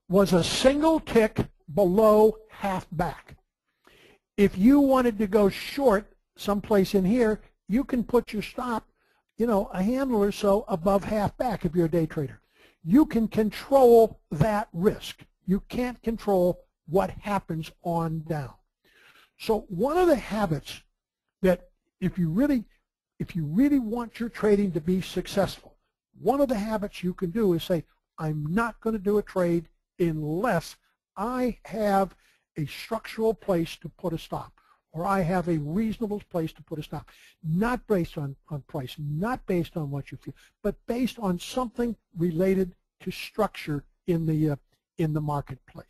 was a single tick below halfback. If you wanted to go short someplace in here, you can put your stop, you know, a handle or so above half back if you're a day trader. You can control that risk. You can't control what happens on down. So one of the habits that if you really want your trading to be successful, one of the habits you can do is say, I'm not going to do a trade unless I have a structural place to put a stop, or I have a reasonable place to put a stop, not based on price, not based on what you feel, but based on something related to structure in the marketplace.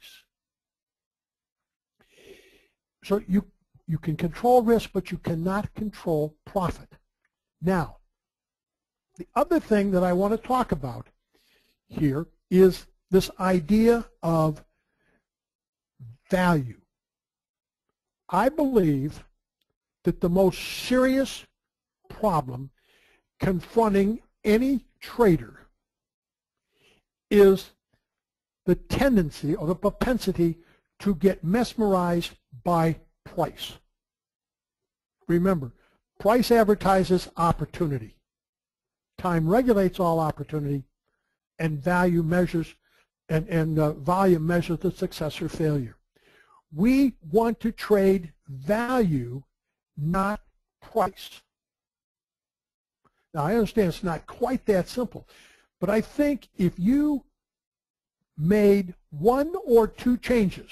So you can control risk, but you cannot control profit. Now, the other thing that I want to talk about here is this idea of value. I believe that the most serious problem confronting any trader is the tendency or the propensity to get mesmerized by price. Remember, price advertises opportunity. Time regulates all opportunity, and value measures and volume measures the success or failure. We want to trade value, not price. Now, I understand it's not quite that simple, but I think if you made one or two changes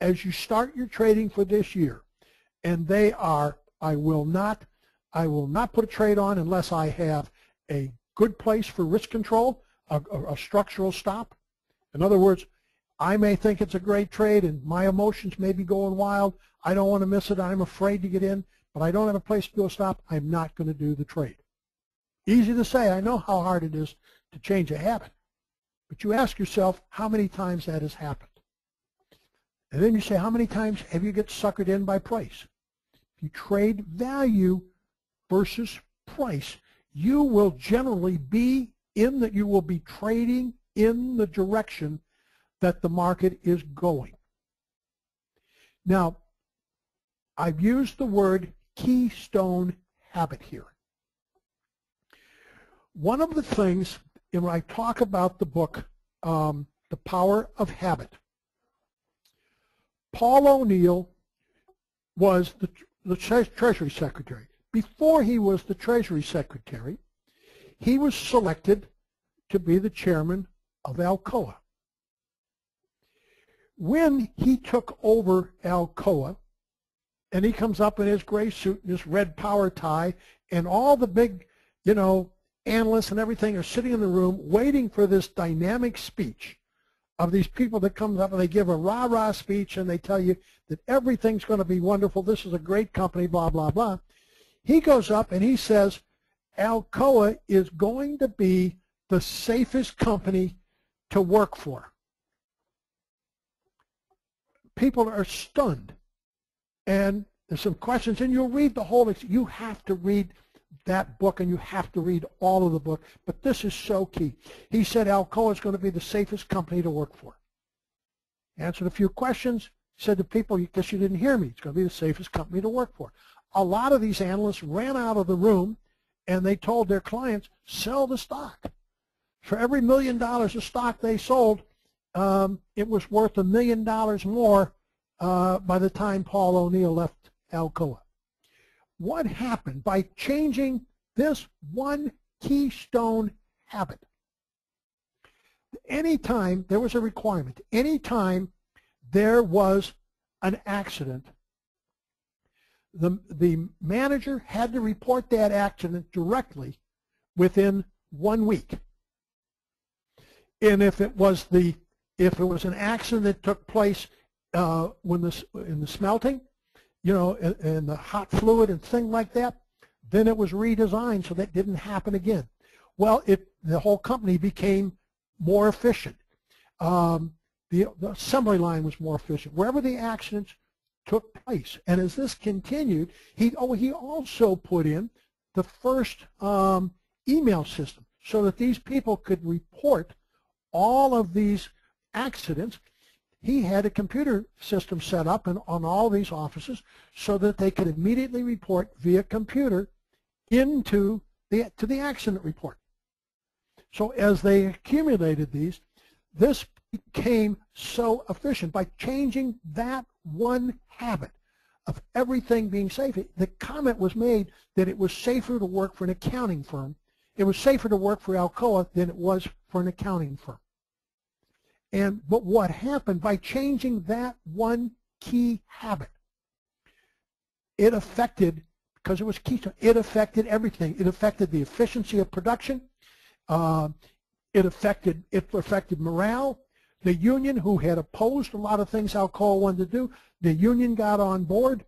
as you start your trading for this year, and they are, I will not put a trade on unless I have a good place for risk control, a structural stop. In other words, I may think it's a great trade and my emotions may be going wild. I don't want to miss it. I'm afraid to get in, but I don't have a place to do a stop. I'm not going to do the trade. Easy to say. I know how hard it is to change a habit. But you ask yourself how many times that has happened. And then you say, how many times have you get suckered in by price? If you trade value versus price, you will generally be in that you will be trading in the direction that the market is going. Now, I've used the word keystone habit here. One of the things, and when I talk about the book, The Power of Habit, Paul O'Neill was the Treasury Secretary. Before he was the Treasury Secretary, he was selected to be the chairman of Alcoa. When he took over Alcoa, and he comes up in his gray suit and his red power tie, and all the big, you know, analysts and everything are sitting in the room waiting for this dynamic speech of these people that come up and they give a rah-rah speech and they tell you that everything's going to be wonderful, this is a great company, blah, blah, blah. He goes up and he says, Alcoa is going to be the safest company to work for. People are stunned, and there's some questions, and you'll read the whole, you have to read that book, and you have to read all of the book, but this is so key. He said Alcoa is going to be the safest company to work for. Answered a few questions, said to people, I guess you didn't hear me, it's going to be the safest company to work for. A lot of these analysts ran out of the room, and they told their clients, sell the stock. For every $1 million of stock they sold, it was worth $1 million more by the time Paul O'Neill left Alcoa. What happened by changing this one keystone habit? Anytime there was a requirement, anytime there was an accident, the manager had to report that accident directly within 1 week. And if it was the an accident that took place in the smelting, you know, and the hot fluid and thing like that, then it was redesigned so that didn't happen again. Well, the whole company became more efficient. The assembly line was more efficient. Wherever the accidents took place, and as this continued, he also put in the first email system so that these people could report all of these accidents. He had a computer system set up on all these offices so that they could immediately report via computer into to the accident report. So as they accumulated these, this became so efficient by changing that one habit of everything being safe. The comment was made that it was safer to work for an accounting firm. It was safer to work for Alcoa than it was for an accounting firm. But what happened by changing that one key habit? It affected, because it was key, it affected everything. It affected the efficiency of production. It affected morale. The union, who had opposed a lot of things Alcoa wanted to do, the union got on board.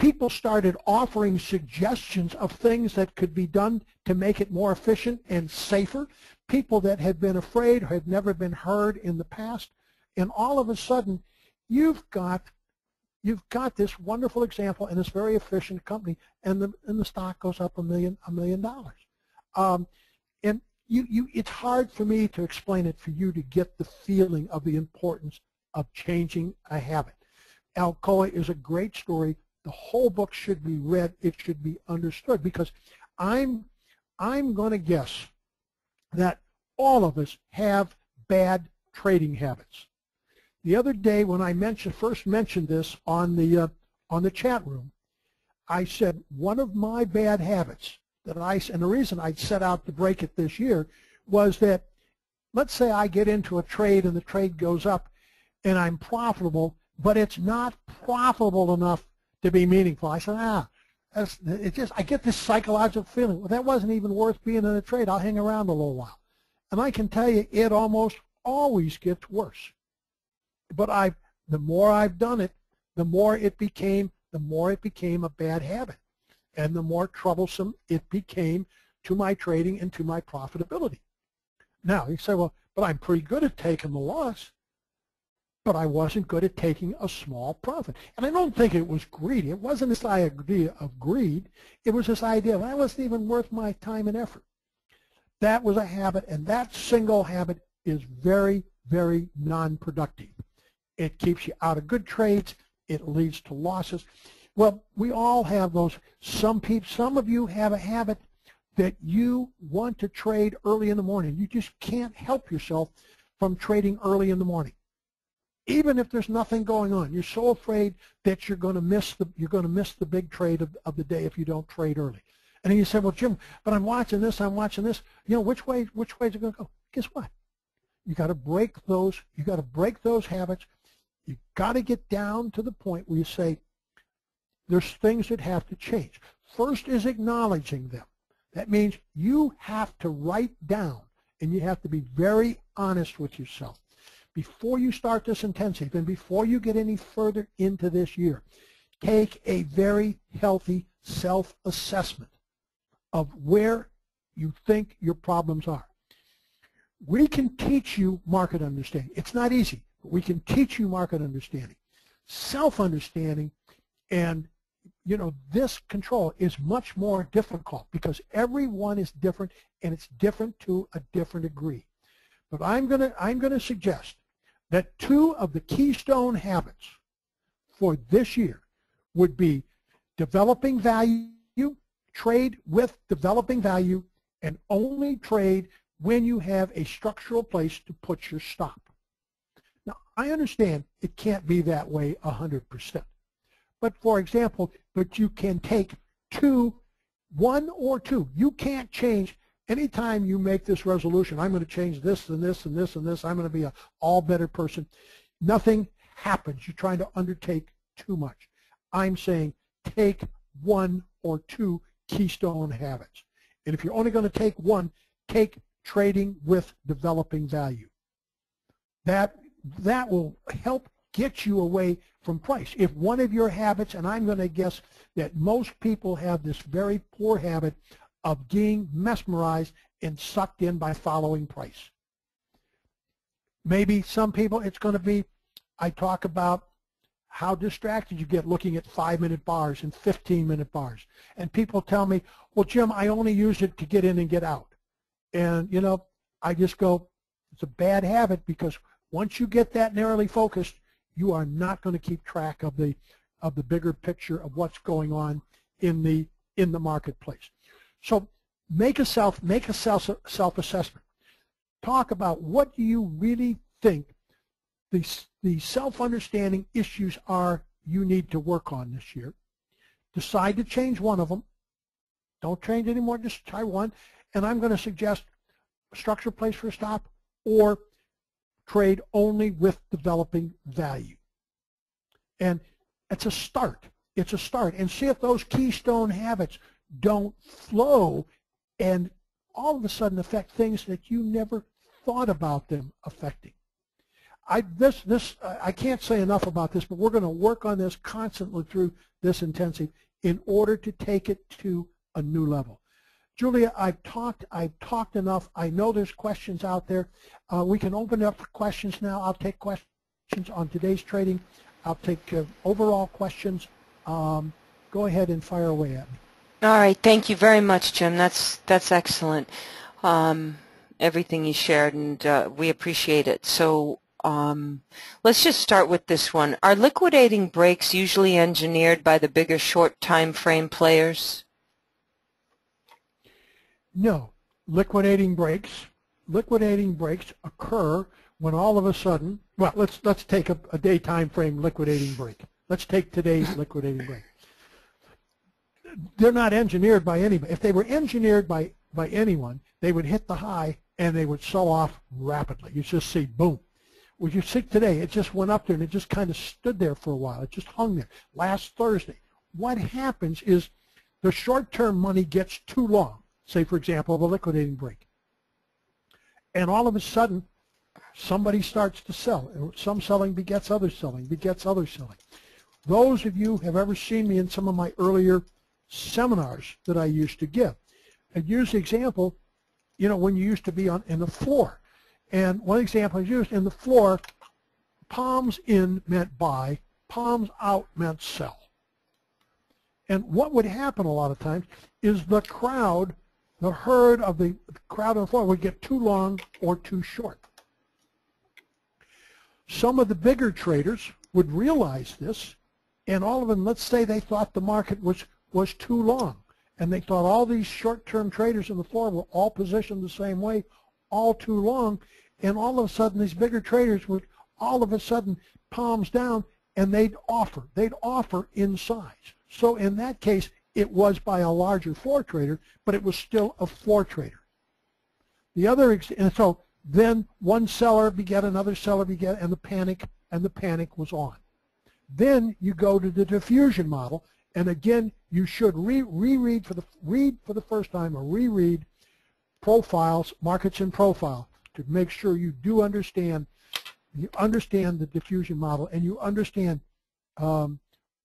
People started offering suggestions of things that could be done to make it more efficient and safer. People that had been afraid or had never been heard in the past, and all of a sudden, you've got this wonderful example and this very efficient company, and the stock goes up $1 million. And it's hard for me to explain it for you to get the feeling of the importance of changing a habit. Alcoa is a great story. The whole book should be read. It should be understood, because I'm going to guess that all of us have bad trading habits. The other day when I first mentioned this on the chat room, I said one of my bad habits that and the reason I set out to break it this year was that, let's say I get into a trade and the trade goes up and I'm profitable, but it's not profitable enough to be meaningful. I said, it's just, I get this psychological feeling, well, that wasn't even worth being in a trade. I'll hang around a little while. And I can tell you, it almost always gets worse. But the more I've done it, the more it became a bad habit, and the more troublesome it became to my trading and to my profitability. Now, you say, well, but I'm pretty good at taking the loss, but I wasn't good at taking a small profit. And I don't think it was greedy. It wasn't this idea of greed. It was this idea of, I wasn't even worth my time and effort. That was a habit, and that single habit is very, very non-productive. It keeps you out of good trades. It leads to losses. Well, we all have those. Some of you have a habit that you want to trade early in the morning. You just can't help yourself from trading early in the morning, even if there's nothing going on. You're so afraid that you're going to miss the big trade of the day if you don't trade early. And then you say, well, Jim, but I'm watching this. You know, which way is it going to go? Guess what? You got to break those. You got to break those habits. You got to get down to the point where you say, there's things that have to change. First is acknowledging them. That means you have to write down, and you have to be very honest with yourself before you start this intensive and before you get any further into this year. Take a very healthy self-assessment of where you think your problems are. We can teach you market understanding. It's not easy, but we can teach you market understanding, self-understanding, and you know, this control is much more difficult because everyone is different, and it's different to a different degree. But I'm gonna suggest that two of the keystone habits for this year would be developing value, trade with developing value, and only trade when you have a structural place to put your stop. Now, I understand it can't be that way 100%. But for example, you can take one or two. You can't change. Anytime you make this resolution, I'm going to change this and this and this and this, I'm going to be an all better person, nothing happens. You're trying to undertake too much. I'm saying take one or two keystone habits. And if you're only going to take one, take trading with developing value. That will help get you away from price. If one of your habits, and I'm going to guess that most people have this very poor habit of being mesmerized and sucked in by following price. Maybe some people, it's going to be, I talk about how distracted you get looking at 5-minute bars and 15-minute bars. And people tell me, well, Jim, I only use it to get in and get out. And, you know, I just go, it's a bad habit, because once you get that narrowly focused, you are not going to keep track of the bigger picture of what's going on in the marketplace. So make a self-assessment. Talk about what do you really think the self-understanding issues are you need to work on this year. Decide to change one of them. Don't change any more, just try one. And I'm going to suggest structure place for a stop, or trade only with developing value. And it's a start. It's a start. And see if those keystone habits don't flow, and all of a sudden affect things that you never thought about them affecting. I can't say enough about this, but we're going to work on this constantly through this intensive in order to take it to a new level. Julia, I've talked enough. I know there's questions out there. We can open it up for questions now. I'll take questions on today's trading. I'll take overall questions. Go ahead and fire away at me. All right. Thank you very much, Jim. That's excellent. Everything you shared, and we appreciate it. So let's just start with this one. Are liquidating breaks usually engineered by the bigger short time frame players? No, liquidating breaks occur when all of a sudden, well, let's take a day time frame liquidating break. Let's take today's liquidating break. They're not engineered by anybody. If they were engineered by anyone, they would hit the high and they would sell off rapidly. You just see boom. Was you sick today? It just went up there and it just kind of stood there for a while. It just hung there. Last Thursday. What happens is the short-term money gets too long. Say, for example, the liquidating break. And all of a sudden, somebody starts to sell. And some selling begets other selling, begets other selling. Those of you who have ever seen me in some of my earlier seminars that I used to give. I use the example, you know, when you used to be on in the floor. And one example I used in the floor, palms in meant buy, palms out meant sell. And what would happen a lot of times is the crowd, the herd of the crowd on the floor would get too long or too short. Some of the bigger traders would realize this, and all of them, let's say they thought the market was too long, and they thought all these short-term traders on the floor were all positioned the same way all too long, and all of a sudden these bigger traders would all of a sudden palms down, and they'd offer in size. So in that case, it was by a larger floor trader, but it was still a floor trader. The other, and so then one seller begat another seller begat, and the panic was on. Then you go to the diffusion model, and again, you should read for the first time or reread Profiles, Markets in Profile, to make sure you do understand, the diffusion model, and you understand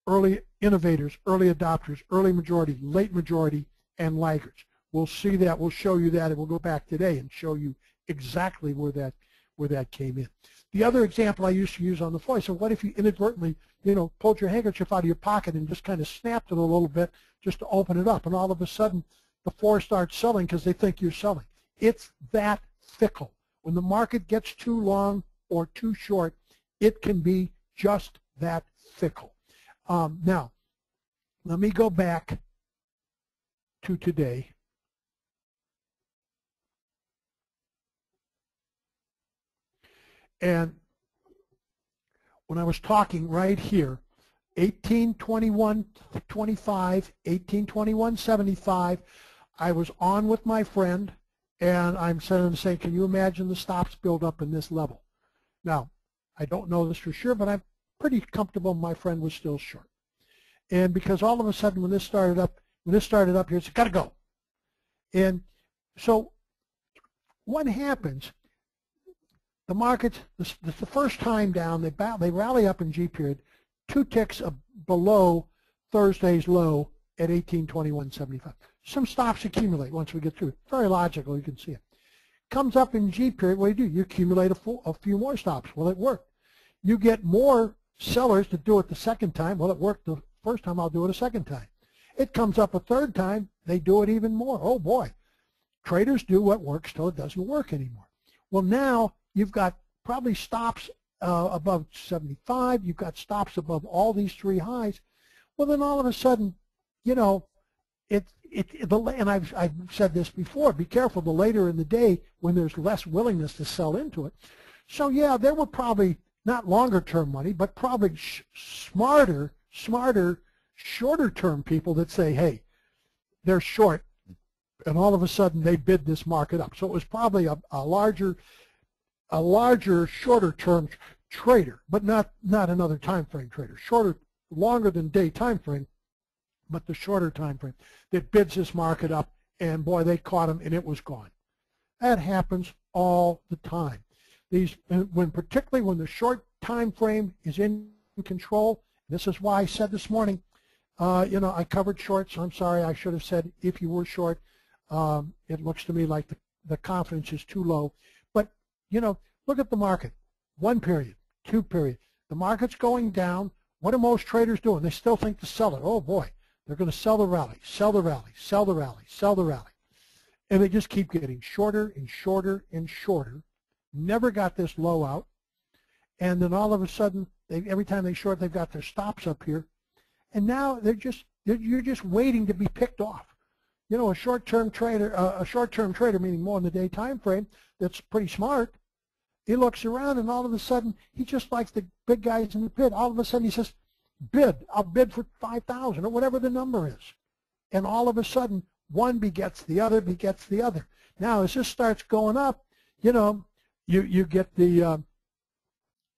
early innovators, early adopters, early majority, late majority, and laggards. We'll see that. We'll show you that, and we'll go back today and show you exactly where that came in. The other example I used to use on the floor, so what if you inadvertently, you know, pulled your handkerchief out of your pocket and just kind of snapped it a little bit just to open it up, and all of a sudden the floor starts selling because they think you're selling. It's that fickle. When the market gets too long or too short, it can be just that fickle. Now, let me go back to today. And when I was talking right here, 1821.25, 1821.75, I was on with my friend, and I'm saying, can you imagine the stops build up in this level? Now, I don't know this for sure, but I'm pretty comfortable my friend was still short. And because all of a sudden when this started up here, it's got to go. And so what happens, the markets, the first time down, they rally up in G period, two ticks below Thursday's low at 1821.75. Some stops accumulate once we get through it. Very logical, you can see it. Comes up in G period, what do you do? You accumulate a few more stops. Well, it worked. You get more sellers to do it the second time. Well, it worked the first time, I'll do it a second time. It comes up a third time, they do it even more. Oh boy. Traders do what works till it doesn't work anymore. Well, now you've got probably stops above 75, you've got stops above all these three highs. Well, then all of a sudden, you know, and I've said this before, be careful the later in the day when there's less willingness to sell into it. So yeah, there were probably not longer term money, but probably smarter, shorter term people that say, hey, they're short, and all of a sudden they bid this market up. So it was probably a larger, shorter-term trader, but not another time frame trader. Shorter, longer than day time frame, but the shorter time frame that bids this market up, and boy, they caught him, and it was gone. That happens all the time. Particularly when the short time frame is in control. This is why I said this morning, you know, I covered shorts. I'm sorry, I should have said if you were short. It looks to me like the confidence is too low. You know, look at the market, 1 period, 2 period. The market's going down. What are most traders doing? They still think to sell it. Oh, boy, they're going to sell the rally, sell the rally, sell the rally, sell the rally. And they just keep getting shorter and shorter and shorter. Never got this low out. And then all of a sudden, every time they short, they've got their stops up here. And now you're just waiting to be picked off. You know, a short-term trader, meaning more in the day time frame, that's pretty smart. He looks around, and all of a sudden, he just likes the big guys in the pit. All of a sudden, he says, "Bid! I'll bid for 5,000 or whatever the number is." And all of a sudden, one begets the other, begets the other. Now, as this starts going up, you know, you get the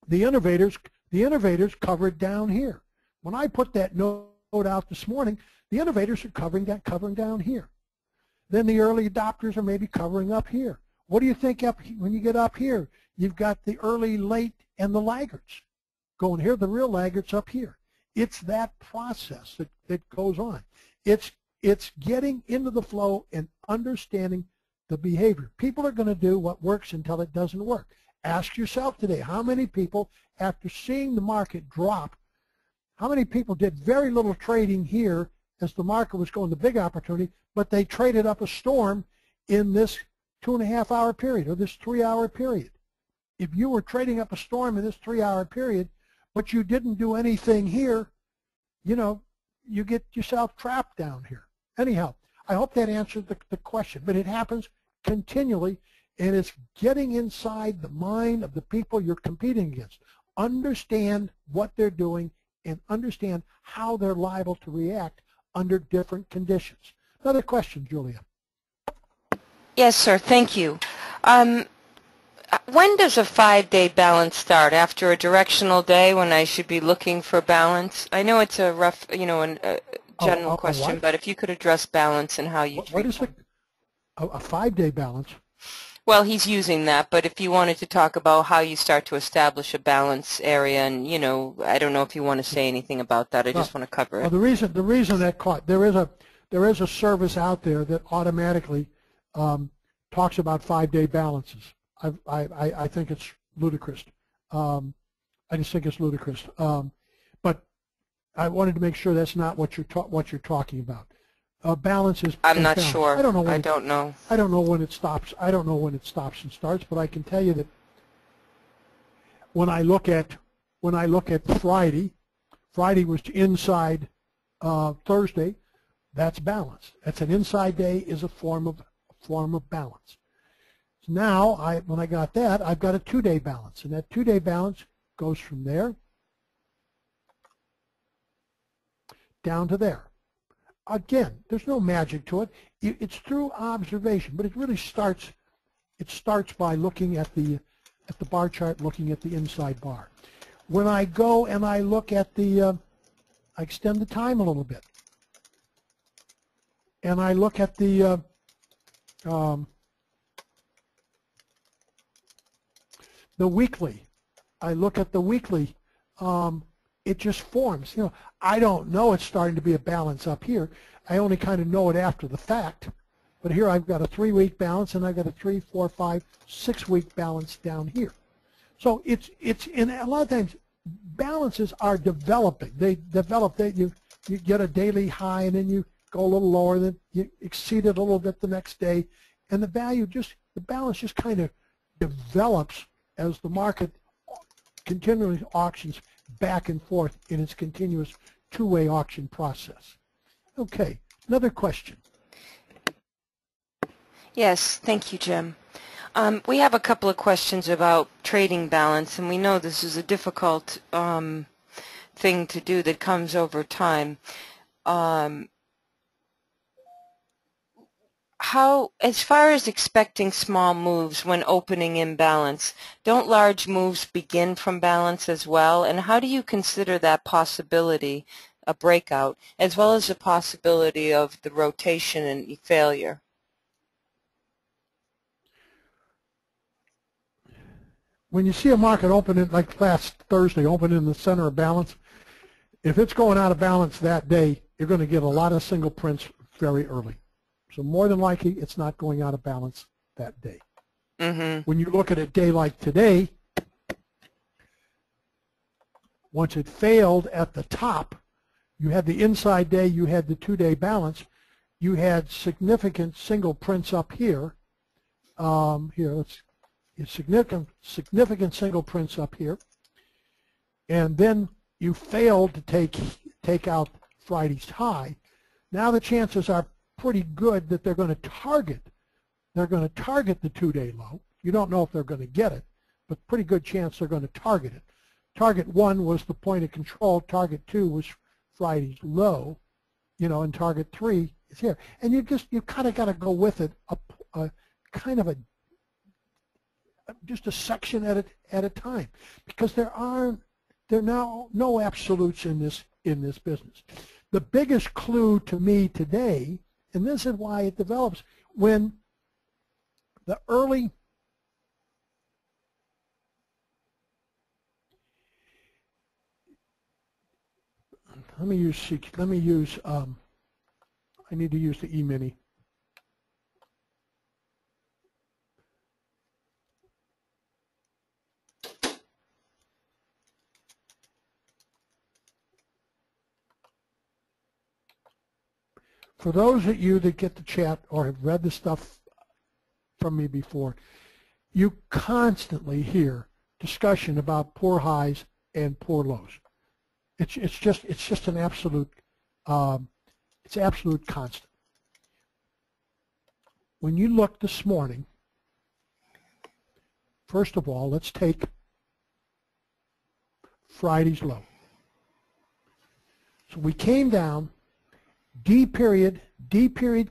The innovators covered down here. When I put that note out this morning, the innovators are covering down here. Then the early adopters are maybe covering up here. What do you think up when you get up here? You've got the early, late, and the laggards going here. The real laggards up here. It's that process that goes on. It's getting into the flow and understanding the behavior. People are going to do what works until it doesn't work. Ask yourself today, how many people, after seeing the market drop, how many people did very little trading here as the market was going to big opportunity, but they traded up a storm in this 2.5 hour period or this 3 hour period? If you were trading up a storm in this 3 hour period, but you didn't do anything here, you know, you get yourself trapped down here. Anyhow, I hope that answered the question, but it happens continually, and it's getting inside the mind of the people you're competing against. Understand what they're doing and understand how they're liable to react under different conditions. Another question, Julia. Yes, sir. Thank you. When does a 5-day balance start? After a directional day, when I should be looking for balance? I know it's a rough, you know, a general question, but if you could address balance and how you treat them. A 5-day balance? Well, he's using that, but if you wanted to talk about how you start to establish a balance area, and, you know, I don't know if you want to say anything about that. I just want to cover it. Well, the reason that caught, there is a service out there that automatically talks about 5-day balances. I think it's ludicrous. I just think it's ludicrous. But I wanted to make sure that's not what you're talking about. Balance is. I'm not sure. I don't know. I don't know when it stops. I don't know when it stops and starts. But I can tell you that when I look at Friday, Friday was inside Thursday. That's balance. That's an inside day is a form of balance. Now, when I got that, I've got a 2-day balance, and that 2-day balance goes from there down to there. Again, there's no magic to it. It's through observation, but it really starts. It starts by looking at the bar chart, looking at the inside bar. When I go and I look at the, I extend the time a little bit, and I look at the. The weekly, I look at the weekly, it just forms. You know, I don't know it's starting to be a balance up here. I only kind of know it after the fact. But here I've got a 3-week balance, and I've got a 3, 4, 5, 6-week balance down here. So it's in a lot of times balances are developing. They develop. You get a daily high, and then you go a little lower, then you exceed it a little bit the next day, and the balance just kind of develops as the market continually auctions back and forth in its continuous two-way auction process. Okay, another question. Yes, thank you, Jim. We have a couple of questions about trading balance, and we know this is a difficult thing to do that comes over time. How, as far as expecting small moves when opening imbalance, don't large moves begin from balance as well? And how do you consider that possibility, a breakout, as well as the possibility of the rotation and failure? When you see a market open it like last Thursday, open in the center of balance, if it's going out of balance that day, you're going to get a lot of single prints very early. So more than likely, it's not going out of balance that day. Mm-hmm. When you look at a day like today, once it failed at the top, you had the inside day, you had the 2-day balance, you had significant single prints up here. It's significant single prints up here, and then you failed to take out Friday's high. Now the chances are pretty good that they're going to target the 2-day low. You don't know if they're going to get it, but pretty good chance they're going to target it. Target 1 was the point of control. Target 2 was Friday's low, you know, and target 3 is here. And you kind of got to go with it. A kind of a just a section at a time, because there are now no absolutes in this business. The biggest clue to me today, and this is why it develops, when the early I need to use the E-mini. For those of you that get the chat or have read the stuff from me before, you constantly hear discussion about poor highs and poor lows. It's just an absolute it's absolute constant. When you look this morning, first of all, let's take Friday's low. So we came down. D period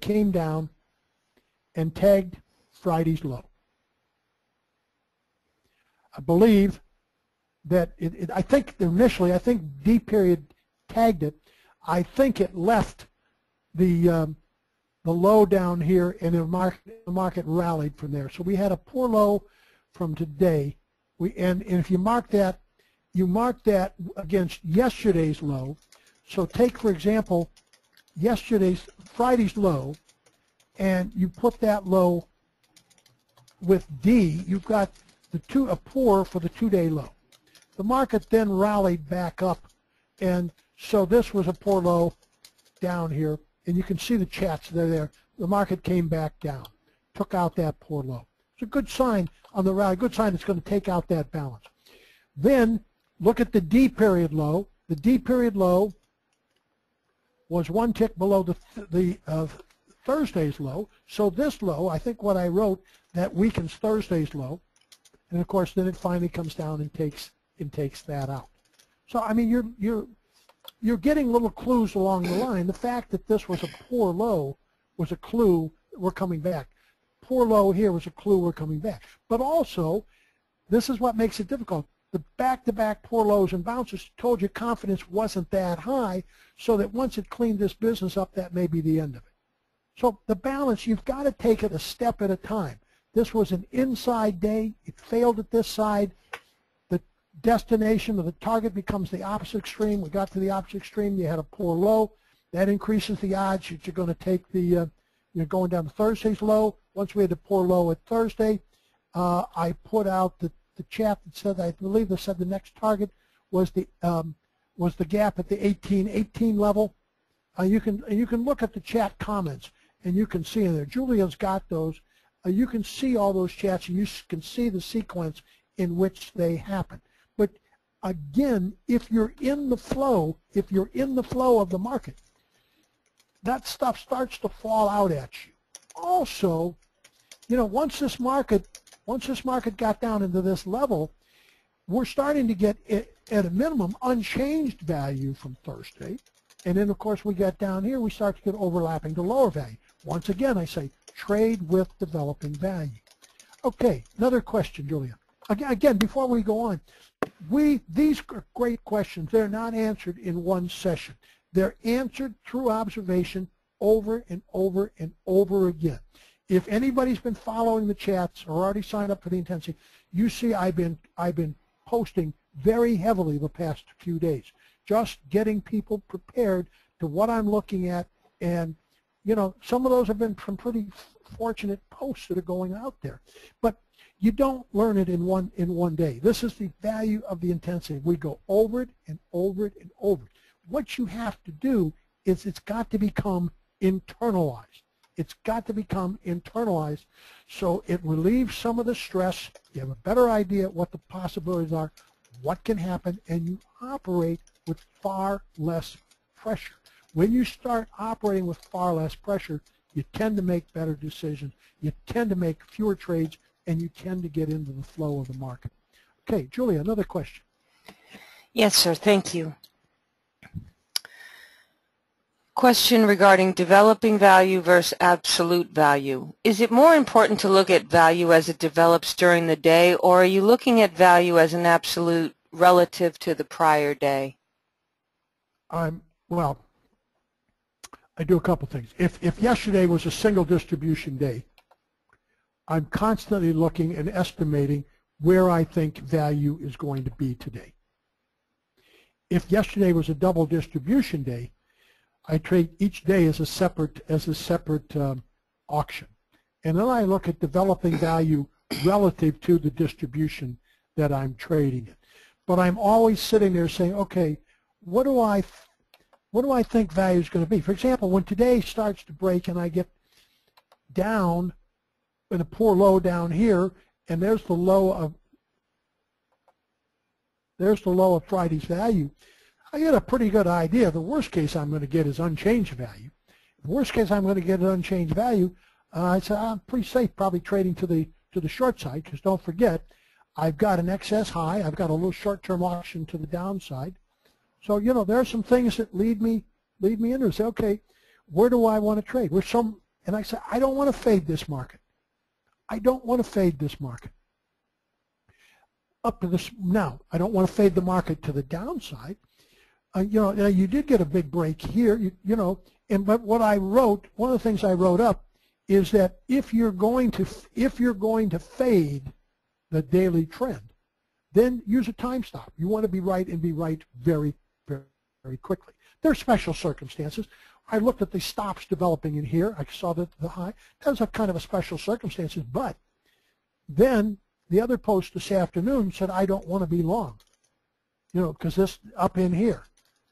came down and tagged Friday's low. I believe that I think D period tagged it. I think it left the low down here, and the market rallied from there. So we had a poor low from today. And if you mark that, against yesterday's low. So take, for example, Friday's low, and you put that low with D, you've got a pour for the two-day low. The market then rallied back up, and so this was a pour low down here, and you can see the chats there. The market came back down, took out that pour low. It's a good sign on the rally, good sign it's going to take out that balance. Then look at the D period low. The D period low was one tick below the Thursday's low. So this low, I think what I wrote, that weakens Thursday's low, and of course then it finally comes down and takes that out. So I mean, you're getting little clues along the line. The fact that this was a poor low was a clue we're coming back. Poor low here was a clue we're coming back. But also, this is what makes it difficult. The back-to-back poor lows and bounces told you confidence wasn't that high, so that once it cleaned this business up, that may be the end of it. So the balance, you've got to take it a step at a time. This was an inside day. It failed at this side. The destination of the target becomes the opposite extreme. We got to the opposite extreme. You had a poor low. That increases the odds that you're going to take the, you're going down to Thursday's low. Once we had the poor low at Thursday, I put out the chap that said, I believe they said the next target was the gap at the 1818 level. You can look at the chat comments, and you can see in there. Julia's got those. You can see all those chats, and you can see the sequence in which they happen. But again, if you're in the flow, if you're in the flow of the market, that stuff starts to fall out at you. Also, you know, once this market got down into this level, we're starting to get, at a minimum, unchanged value from Thursday. And then, of course, we got down here, we start to get overlapping to lower value. Once again, I say, trade with developing value. Okay, another question, Julia. Again, before we go on, these are great questions. They're not answered in one session. They're answered through observation over and over and over again. If anybody's been following the chats or already signed up for the intensity, you see I've been posting very heavily the past few days, just getting people prepared to what I'm looking at. And you know, some of those have been some pretty fortunate posts that are going out there. But you don't learn it in one day. This is the value of the intensity. We go over it and over it and over it. What you have to do is it's got to become internalized. It's got to become internalized, so it relieves some of the stress. You have a better idea what the possibilities are, what can happen, and you operate with far less pressure. When you start operating with far less pressure, you tend to make better decisions, you tend to make fewer trades, and you tend to get into the flow of the market. Okay, Julia, another question. Yes, sir, thank you. question regarding developing value versus absolute value. Is it more important to look at value as it develops during the day, or are you looking at value as an absolute relative to the prior day? Well, I do a couple things. If yesterday was a single distribution day, I'm constantly looking and estimating where I think value is going to be today. If yesterday was a double distribution day, I treat each day as a separate auction, and then I look at developing value relative to the distribution that I'm trading it. But I'm always sitting there saying, okay, what do I think value is going to be? For example, when today starts to break and I get down in a poor low down here, and there's the low of Friday's value, I get a pretty good idea. The worst case I'm going to get is unchanged value. The worst case I'm going to get an unchanged value. I say I'm pretty safe, probably trading to the short side, because don't forget, I've got an excess high. I've got a little short-term auction to the downside. So you know there are some things that lead me into say, okay, where do I want to trade? Where some, and I say I don't want to fade this market. I don't want to fade this market. Up to this now, I don't want to fade the market to the downside. You know, now you did get a big break here, you know, and but what I wrote, one of the things I wrote up is that if you're going to fade the daily trend, then use a time stop. You want to be right and be right very, very, very quickly. There are special circumstances. I looked at the stops developing in here. I saw that the high. That was a kind of a special circumstances, but then the other post this afternoon said I don't want to be long, you know, because this up in here.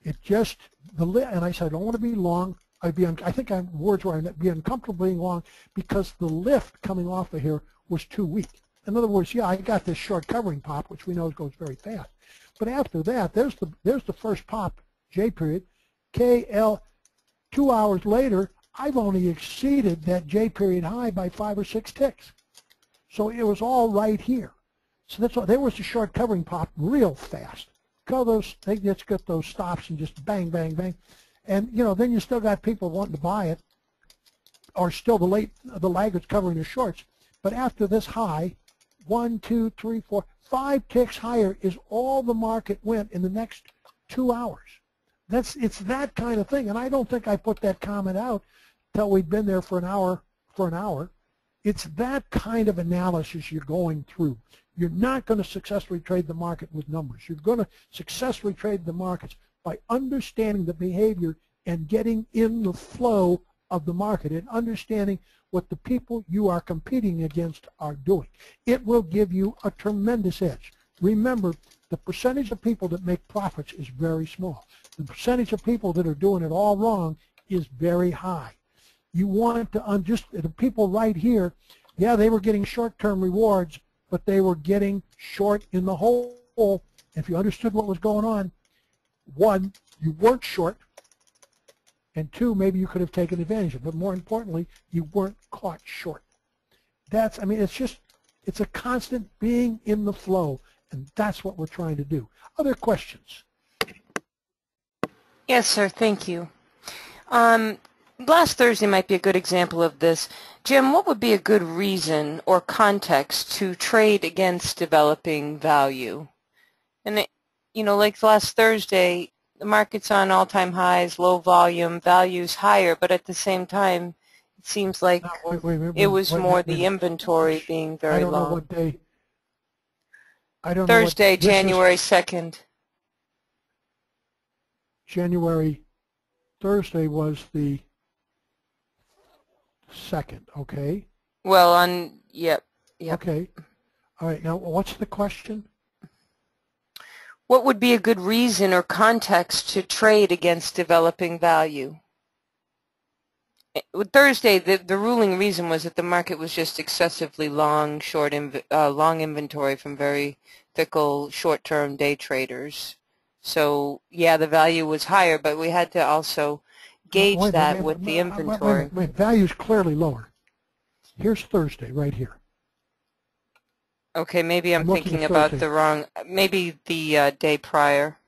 It just, and I said, I don't want to be long. I think I'm words where I'd be uncomfortable being long because the lift coming off of here was too weak. In other words, yeah, I got this short covering pop, which we know goes very fast. But after that, there's the first pop, J period, KL. 2 hours later, I've only exceeded that J period high by 5 or 6 ticks. So it was all right here. So that's all, there was the short covering pop real fast. They just get those stops and just bang, bang, bang, and you know then you still got people wanting to buy it, or still the laggards covering the shorts. But after this high, 1, 2, 3, 4, 5 ticks higher is all the market went in the next 2 hours. It's that kind of thing, and I don't think I put that comment out till we'd been there for an hour. It's that kind of analysis you're going through. You're not going to successfully trade the market with numbers. You're going to successfully trade the markets by understanding the behavior and getting in the flow of the market and understanding what the people you are competing against are doing. It will give you a tremendous edge. Remember, the percentage of people that make profits is very small. The percentage of people that are doing it all wrong is very high. You want to just the people right here, yeah, they were getting short-term rewards, but they were getting short in the hole. If you understood what was going on, 1, you weren't short, and 2, maybe you could have taken advantage of it. But more importantly, you weren't caught short. That's, I mean, it's a constant being in the flow, and that's what we're trying to do. Other questions? Yes, sir. Thank you. Last Thursday might be a good example of this. Jim, what would be a good reason or context to trade against developing value? And, you know, like last Thursday, the market's on all-time highs, low volume, value's higher, but at the same time, it seems like it was more the inventory being very low. I don't know what day. Thursday, January 2nd. Thursday was the 2nd, okay? Well, on, yep. Okay. All right, now what's the question? What would be a good reason or context to trade against developing value? With Thursday, the ruling reason was that the market was just excessively long, long inventory from very fickle short-term day traders. So, yeah, the value was higher, but we had to also gauge that with the inventory. My value is clearly lower. Here's Thursday right here. Okay, maybe I'm thinking about the wrong, maybe the day prior.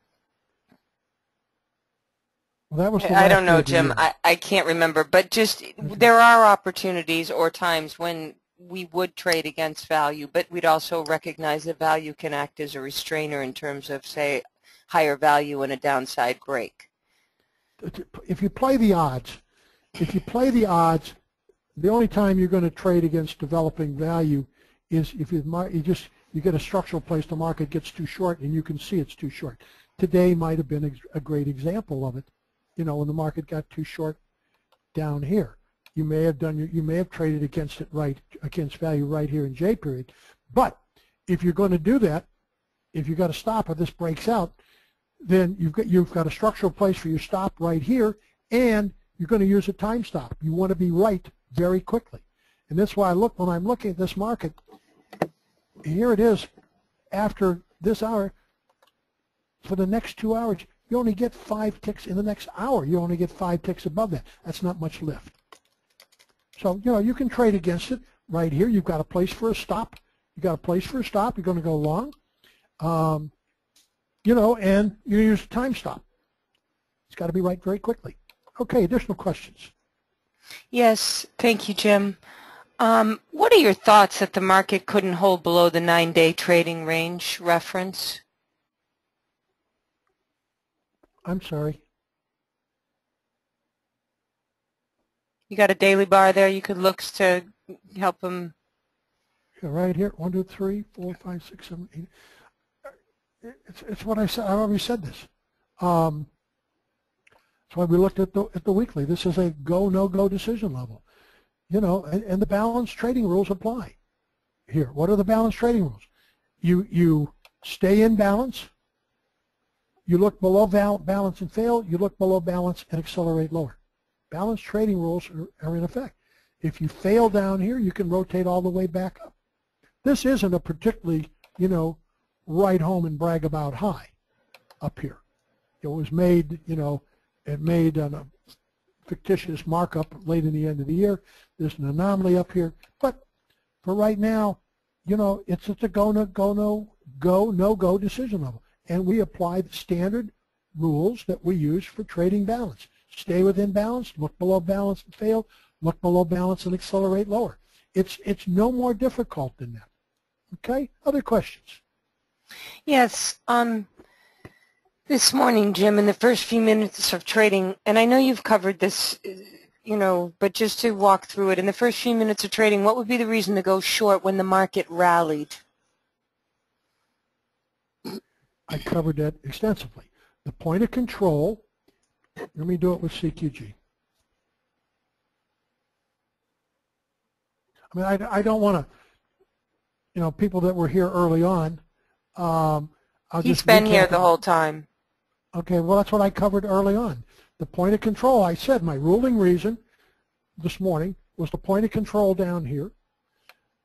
Well, that was the I don't know, Jim. I can't remember. But just there are opportunities or times when we would trade against value, but we'd also recognize that value can act as a restrainer in terms of, say, higher value in a downside break. If you play the odds, the only time you're going to trade against developing value is if you get a structural place, the market gets too short, and you can see it's too short. Today might have been a great example of it. You know, when the market got too short down here, you may have done, you may have traded against it against value right here in J period. But if you're going to do that, if you've got a stop or this breaks out, then you've got a structural place for your stop right here, and you're going to use a time stop. You want to be right very quickly. And that's why I look, when I'm looking at this market, here it is after this hour. For the next 2 hours, you only get 5 ticks. In the next hour, you only get 5 ticks above that. That's not much lift. So, you know, you can trade against it right here. You've got a place for a stop. You're going to go long. You know, and you use a time stop. It's got to be right very quickly. Okay, additional questions? Yes, thank you, Jim. What are your thoughts that the market couldn't hold below the 9-day trading range reference? I'm sorry. You got a daily bar there. You could look to help them. Yeah, right here, 1, 2, 3, 4, 5, 6, 7, 8. It's what I said. I already said this. That's why we looked at the weekly. This is a go, no-go decision level. You know, and the balanced trading rules apply here. What are the balanced trading rules? You stay in balance. You look below balance and fail. You look below balance and accelerate lower. Balanced trading rules are in effect. If you fail down here, you can rotate all the way back up. This isn't a particularly, you know, right home and brag about high up here. It was made, you know, it made a fictitious markup late in the end of the year. There's an anomaly up here. But for right now, you know, it's a go, no-go decision level. And we apply the standard rules that we use for trading balance. Stay within balance, look below balance and fail, look below balance and accelerate lower. It's no more difficult than that. Okay? Other questions? Yes. This morning, Jim, in the first few minutes of trading, and I know you've covered this, you know, but just to walk through it, in the first few minutes of trading, what would be the reason to go short when the market rallied? I covered that extensively. The point of control, let me do it with CQG. I mean, I don't want to, you know, people that were here early on. He's been here the whole time. Okay, well, that's what I covered early on. The point of control, I said my ruling reason this morning was the point of control down here.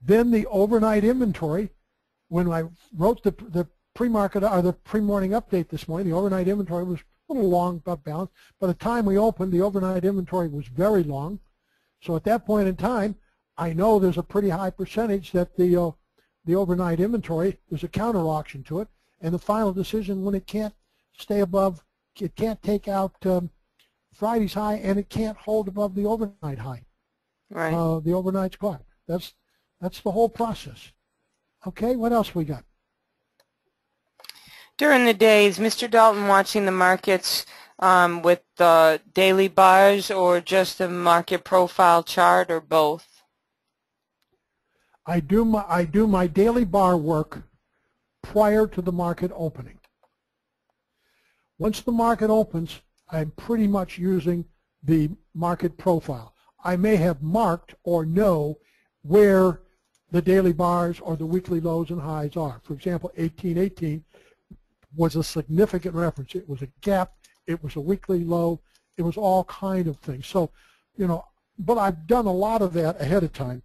Then the overnight inventory, when I wrote the pre-market or the pre-morning update this morning, the overnight inventory was a little long but balanced. By the time we opened, the overnight inventory was very long. So at that point in time, I know there's a pretty high percentage that the overnight inventory, there's a counter auction to it, and the final decision when it can't stay above, it can't take out Friday's high, and it can't hold above the overnight high, right? The overnight squat. That's the whole process. Okay, what else we got? During the days, Mr. Dalton watching the markets with the daily bars or just the market profile chart or both? I do my daily bar work prior to the market opening. Once the market opens, I'm pretty much using the market profile. I may have marked or know where the daily bars or the weekly lows and highs are. For example, 1818. Was a significant reference. It was a gap. It was a weekly low. It was all kind of things. So, you know, but I've done a lot of that ahead of time.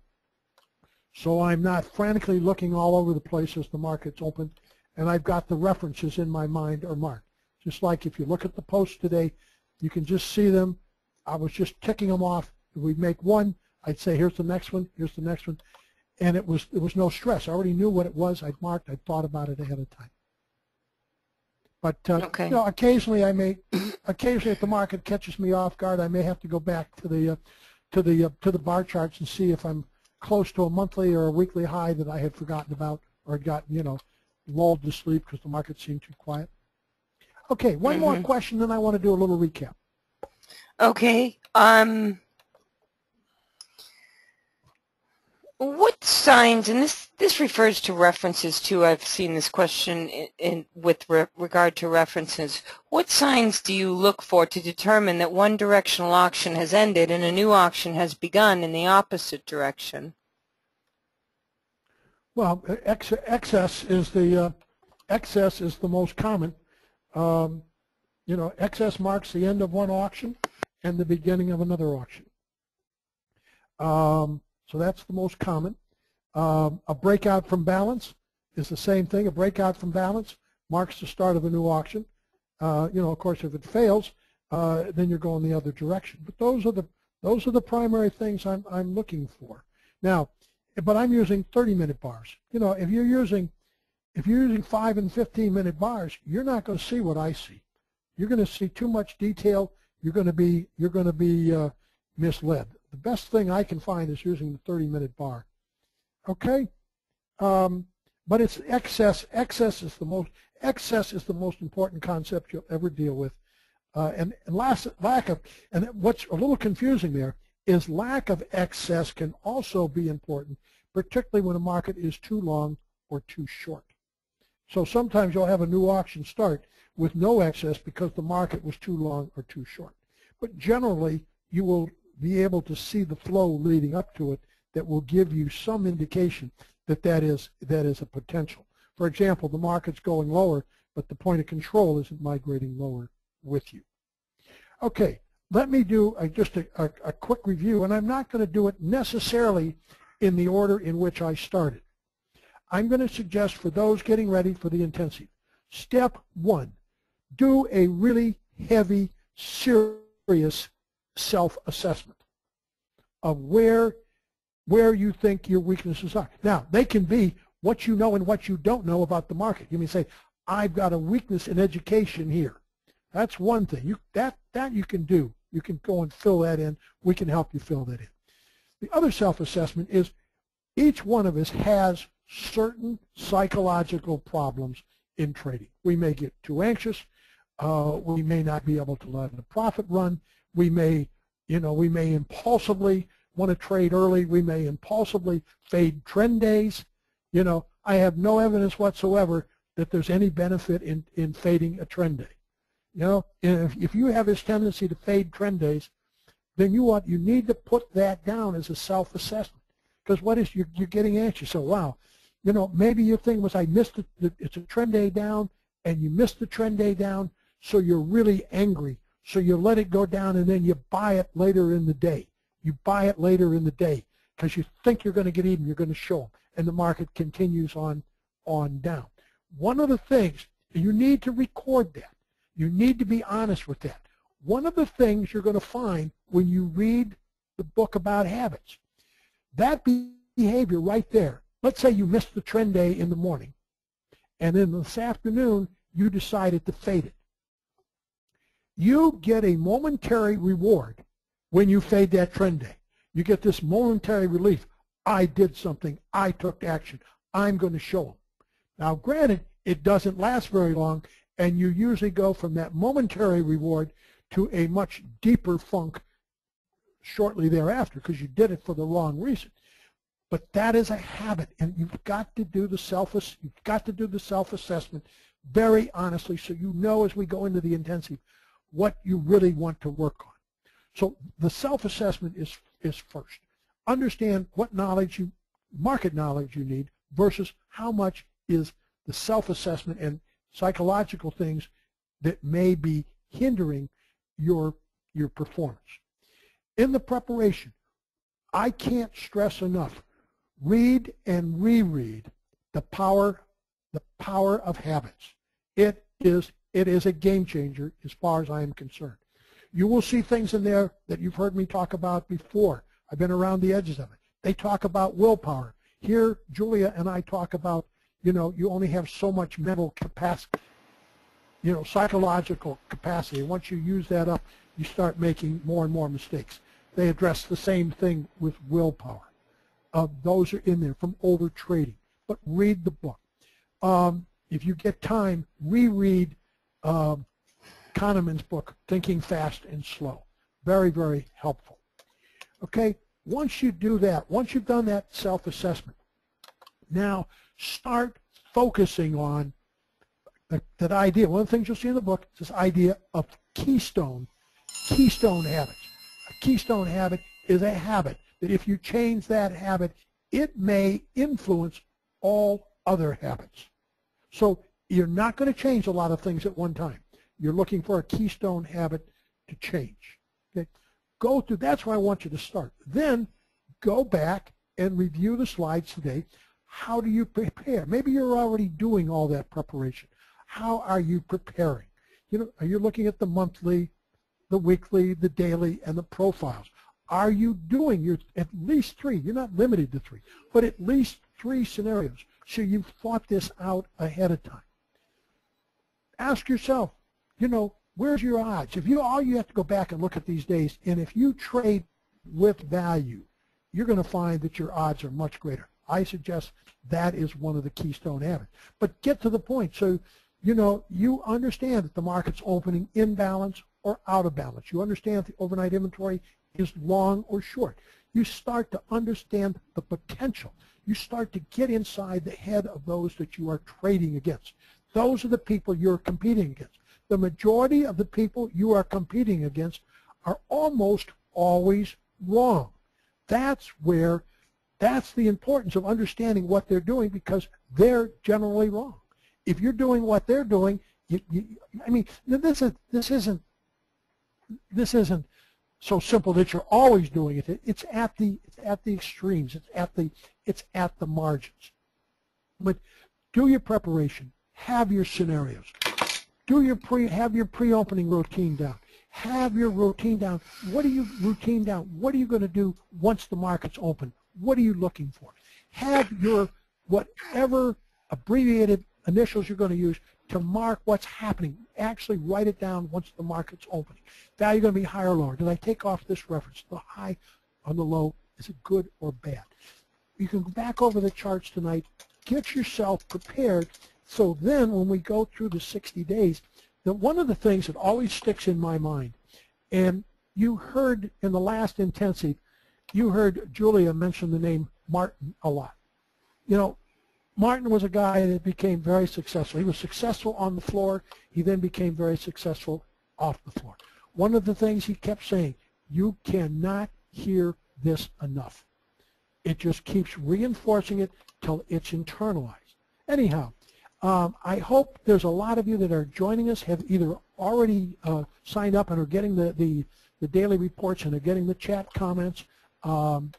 So I'm not frantically looking all over the place as the market's open, and I've got the references in my mind or marked. Just like if you look at the posts today, you can just see them. I was just ticking them off. If we make one, I'd say here's the next one, here's the next one. And it was no stress. I already knew what it was. I'd marked, I'd thought about it ahead of time. But okay. You know, occasionally I may occasionally if the market catches me off guard, I may have to go back to the bar charts and see if I'm close to a monthly or a weekly high that I had forgotten about or had gotten, you know, lulled to sleep because the market seemed too quiet. Okay, one more question, then I want to do a little recap. Okay. What signs, and this refers to references too, I've seen this question with regard to references, what signs do you look for to determine that one directional auction has ended and a new auction has begun in the opposite direction? Well, excess is the most common. You know, excess marks the end of one auction and the beginning of another auction. So that's the most common. A breakout from balance is the same thing. A breakout from balance marks the start of a new auction. You know, of course, if it fails, then you're going the other direction. But those are the primary things I'm looking for. Now, but I'm using 30-minute bars. You know, if you're using 5 and 15-minute bars, you're not going to see what I see. You're going to see too much detail. You're going to be misled. The best thing I can find is using the 30-minute bar. Okay, but it's excess. Excess is the most important concept you'll ever deal with. And what's a little confusing there is lack of excess can also be important, particularly when a market is too long or too short. So sometimes you'll have a new auction start with no excess because the market was too long or too short. But generally, you will be able to see the flow leading up to it that will give you some indication that that is a potential. For example, the market's going lower, but the point of control isn't migrating lower with you. Okay, let me do just a quick review, and I'm not going to do it necessarily in the order in which I started. I'm going to suggest for those getting ready for the intensive, step one, do a really heavy, serious self-assessment of where you think your weaknesses are. Now, they can be what you know and what you don't know about the market. You may say, I've got a weakness in education here. That's one thing. That you can do. You can go and fill that in. We can help you fill that in. The other self-assessment is each one of us has certain psychological problems in trading. We may get too anxious. We may not be able to let the profit run. We may impulsively want to trade early. We may impulsively fade trend days. You know, I have no evidence whatsoever that there's any benefit in fading a trend day. You know, if you have this tendency to fade trend days, then you need to put that down as a self-assessment. Because what is, you're getting anxious. So, wow, you know, maybe your thing was I missed it. It's a trend day down, and you missed the trend day down, so you're really angry. So you let it go down, and then you buy it later in the day. You buy it later in the day because you think you're going to get even. You're going to show them, and the market continues on down. One of the things, you need to record that. You need to be honest with that. One of the things you're going to find when you read the book about habits, that behavior right there, let's say you missed the trend day in the morning, and then this afternoon you decided to fade it. You get a momentary reward when you fade that trend day. You get this momentary relief. I did something. I took action. I'm going to show them. Now, granted, it doesn't last very long, and you usually go from that momentary reward to a much deeper funk shortly thereafter because you did it for the wrong reason. But that is a habit, and you've got to do the self-assessment very honestly, so you know as we go into the intensive what you really want to work on. So the self-assessment is first. Understand what market knowledge you need versus how much is the self-assessment and psychological things that may be hindering your performance. In the preparation, I can't stress enough, read and reread The Power of Habits. It is a game changer as far as I am concerned. You will see things in there that you've heard me talk about before. I've been around the edges of it. They talk about willpower. Here, Julia and I talk about, you know, you only have so much mental capacity. you know, psychological capacity. Once you use that up, you start making more and more mistakes. They address the same thing with willpower. Those are in there from older trading. But read the book. If you get time, reread Kahneman's book, Thinking Fast and Slow. Very, very helpful. Okay, once you do that, once you've done that self-assessment, now start focusing on that idea. One of the things you'll see in the book is this idea of keystone habits. A keystone habit is a habit that if you change that habit, it may influence all other habits. So you're not going to change a lot of things at one time. You're looking for a keystone habit to change. Okay? Go through, that's where I want you to start. Then go back and review the slides today. How do you prepare? Maybe you're already doing all that preparation. How are you preparing? You know, are you looking at the monthly, the weekly, the daily, and the profiles? Are you doing your at least three? You're not limited to three, but at least three scenarios. So you've thought this out ahead of time. Ask yourself, you know, where's your odds? If you all you have to go back and look at these days, and if you trade with value, you're going to find that your odds are much greater. I suggest that is one of the keystone habits. But get to the point so you know you understand that the market's opening in balance or out of balance. You understand that the overnight inventory is long or short. You start to understand the potential. You start to get inside the head of those that you are trading against. Those are the people you're competing against. The majority of the people you are competing against are almost always wrong. That's the importance of understanding what they're doing, because they're generally wrong. If you're doing what they're doing, I mean, this isn't so simple that you're always doing it. It's at the extremes. It's at the margins. But do your preparation. Have your scenarios. Have your pre-opening routine down. Have your routine down. What are you going to do once the market's open? What are you looking for? Have your whatever abbreviated initials you're going to use to mark what's happening. Actually write it down once the market's opening. Value going to be higher or lower. Did I take off this reference? The high on the low, is it good or bad? You can go back over the charts tonight. Get yourself prepared. So then when we go through the 60 days, one of the things that always sticks in my mind, and you heard in the last intensive, you heard Julia mention the name Martin a lot. You know, Martin was a guy that became very successful. He was successful on the floor. He then became very successful off the floor. One of the things he kept saying, you cannot hear this enough. It just keeps reinforcing it till it's internalized. Anyhow, I hope there's a lot of you that are joining us, have either already signed up and are getting the daily reports and are getting the chat comments. And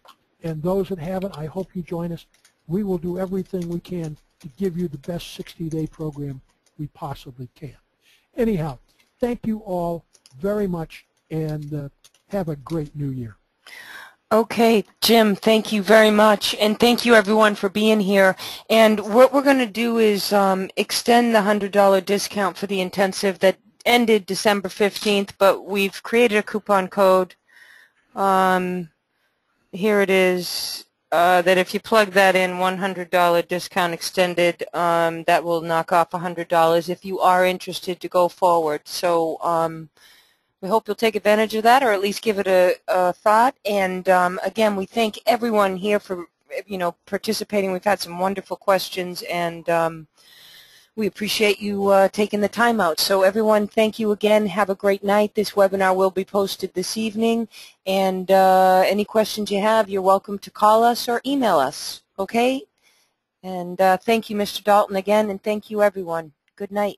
those that haven't, I hope you join us. We will do everything we can to give you the best 60-day program we possibly can. Anyhow, thank you all very much, and have a great new year. Okay, Jim, thank you very much, and thank you everyone for being here. And what we're going to do is extend the $100 discount for the intensive that ended December 15th, but we've created a coupon code. Here it is, that if you plug that in, $100 discount extended, that will knock off $100 if you are interested to go forward. So we hope you'll take advantage of that, or at least give it a thought. And again, we thank everyone here for, you know, participating. We've had some wonderful questions, and we appreciate you taking the time out. So everyone, thank you again. Have a great night. This webinar will be posted this evening. And any questions you have, you're welcome to call us or email us, okay? And thank you, Mr. Dalton, again, and thank you, everyone. Good night.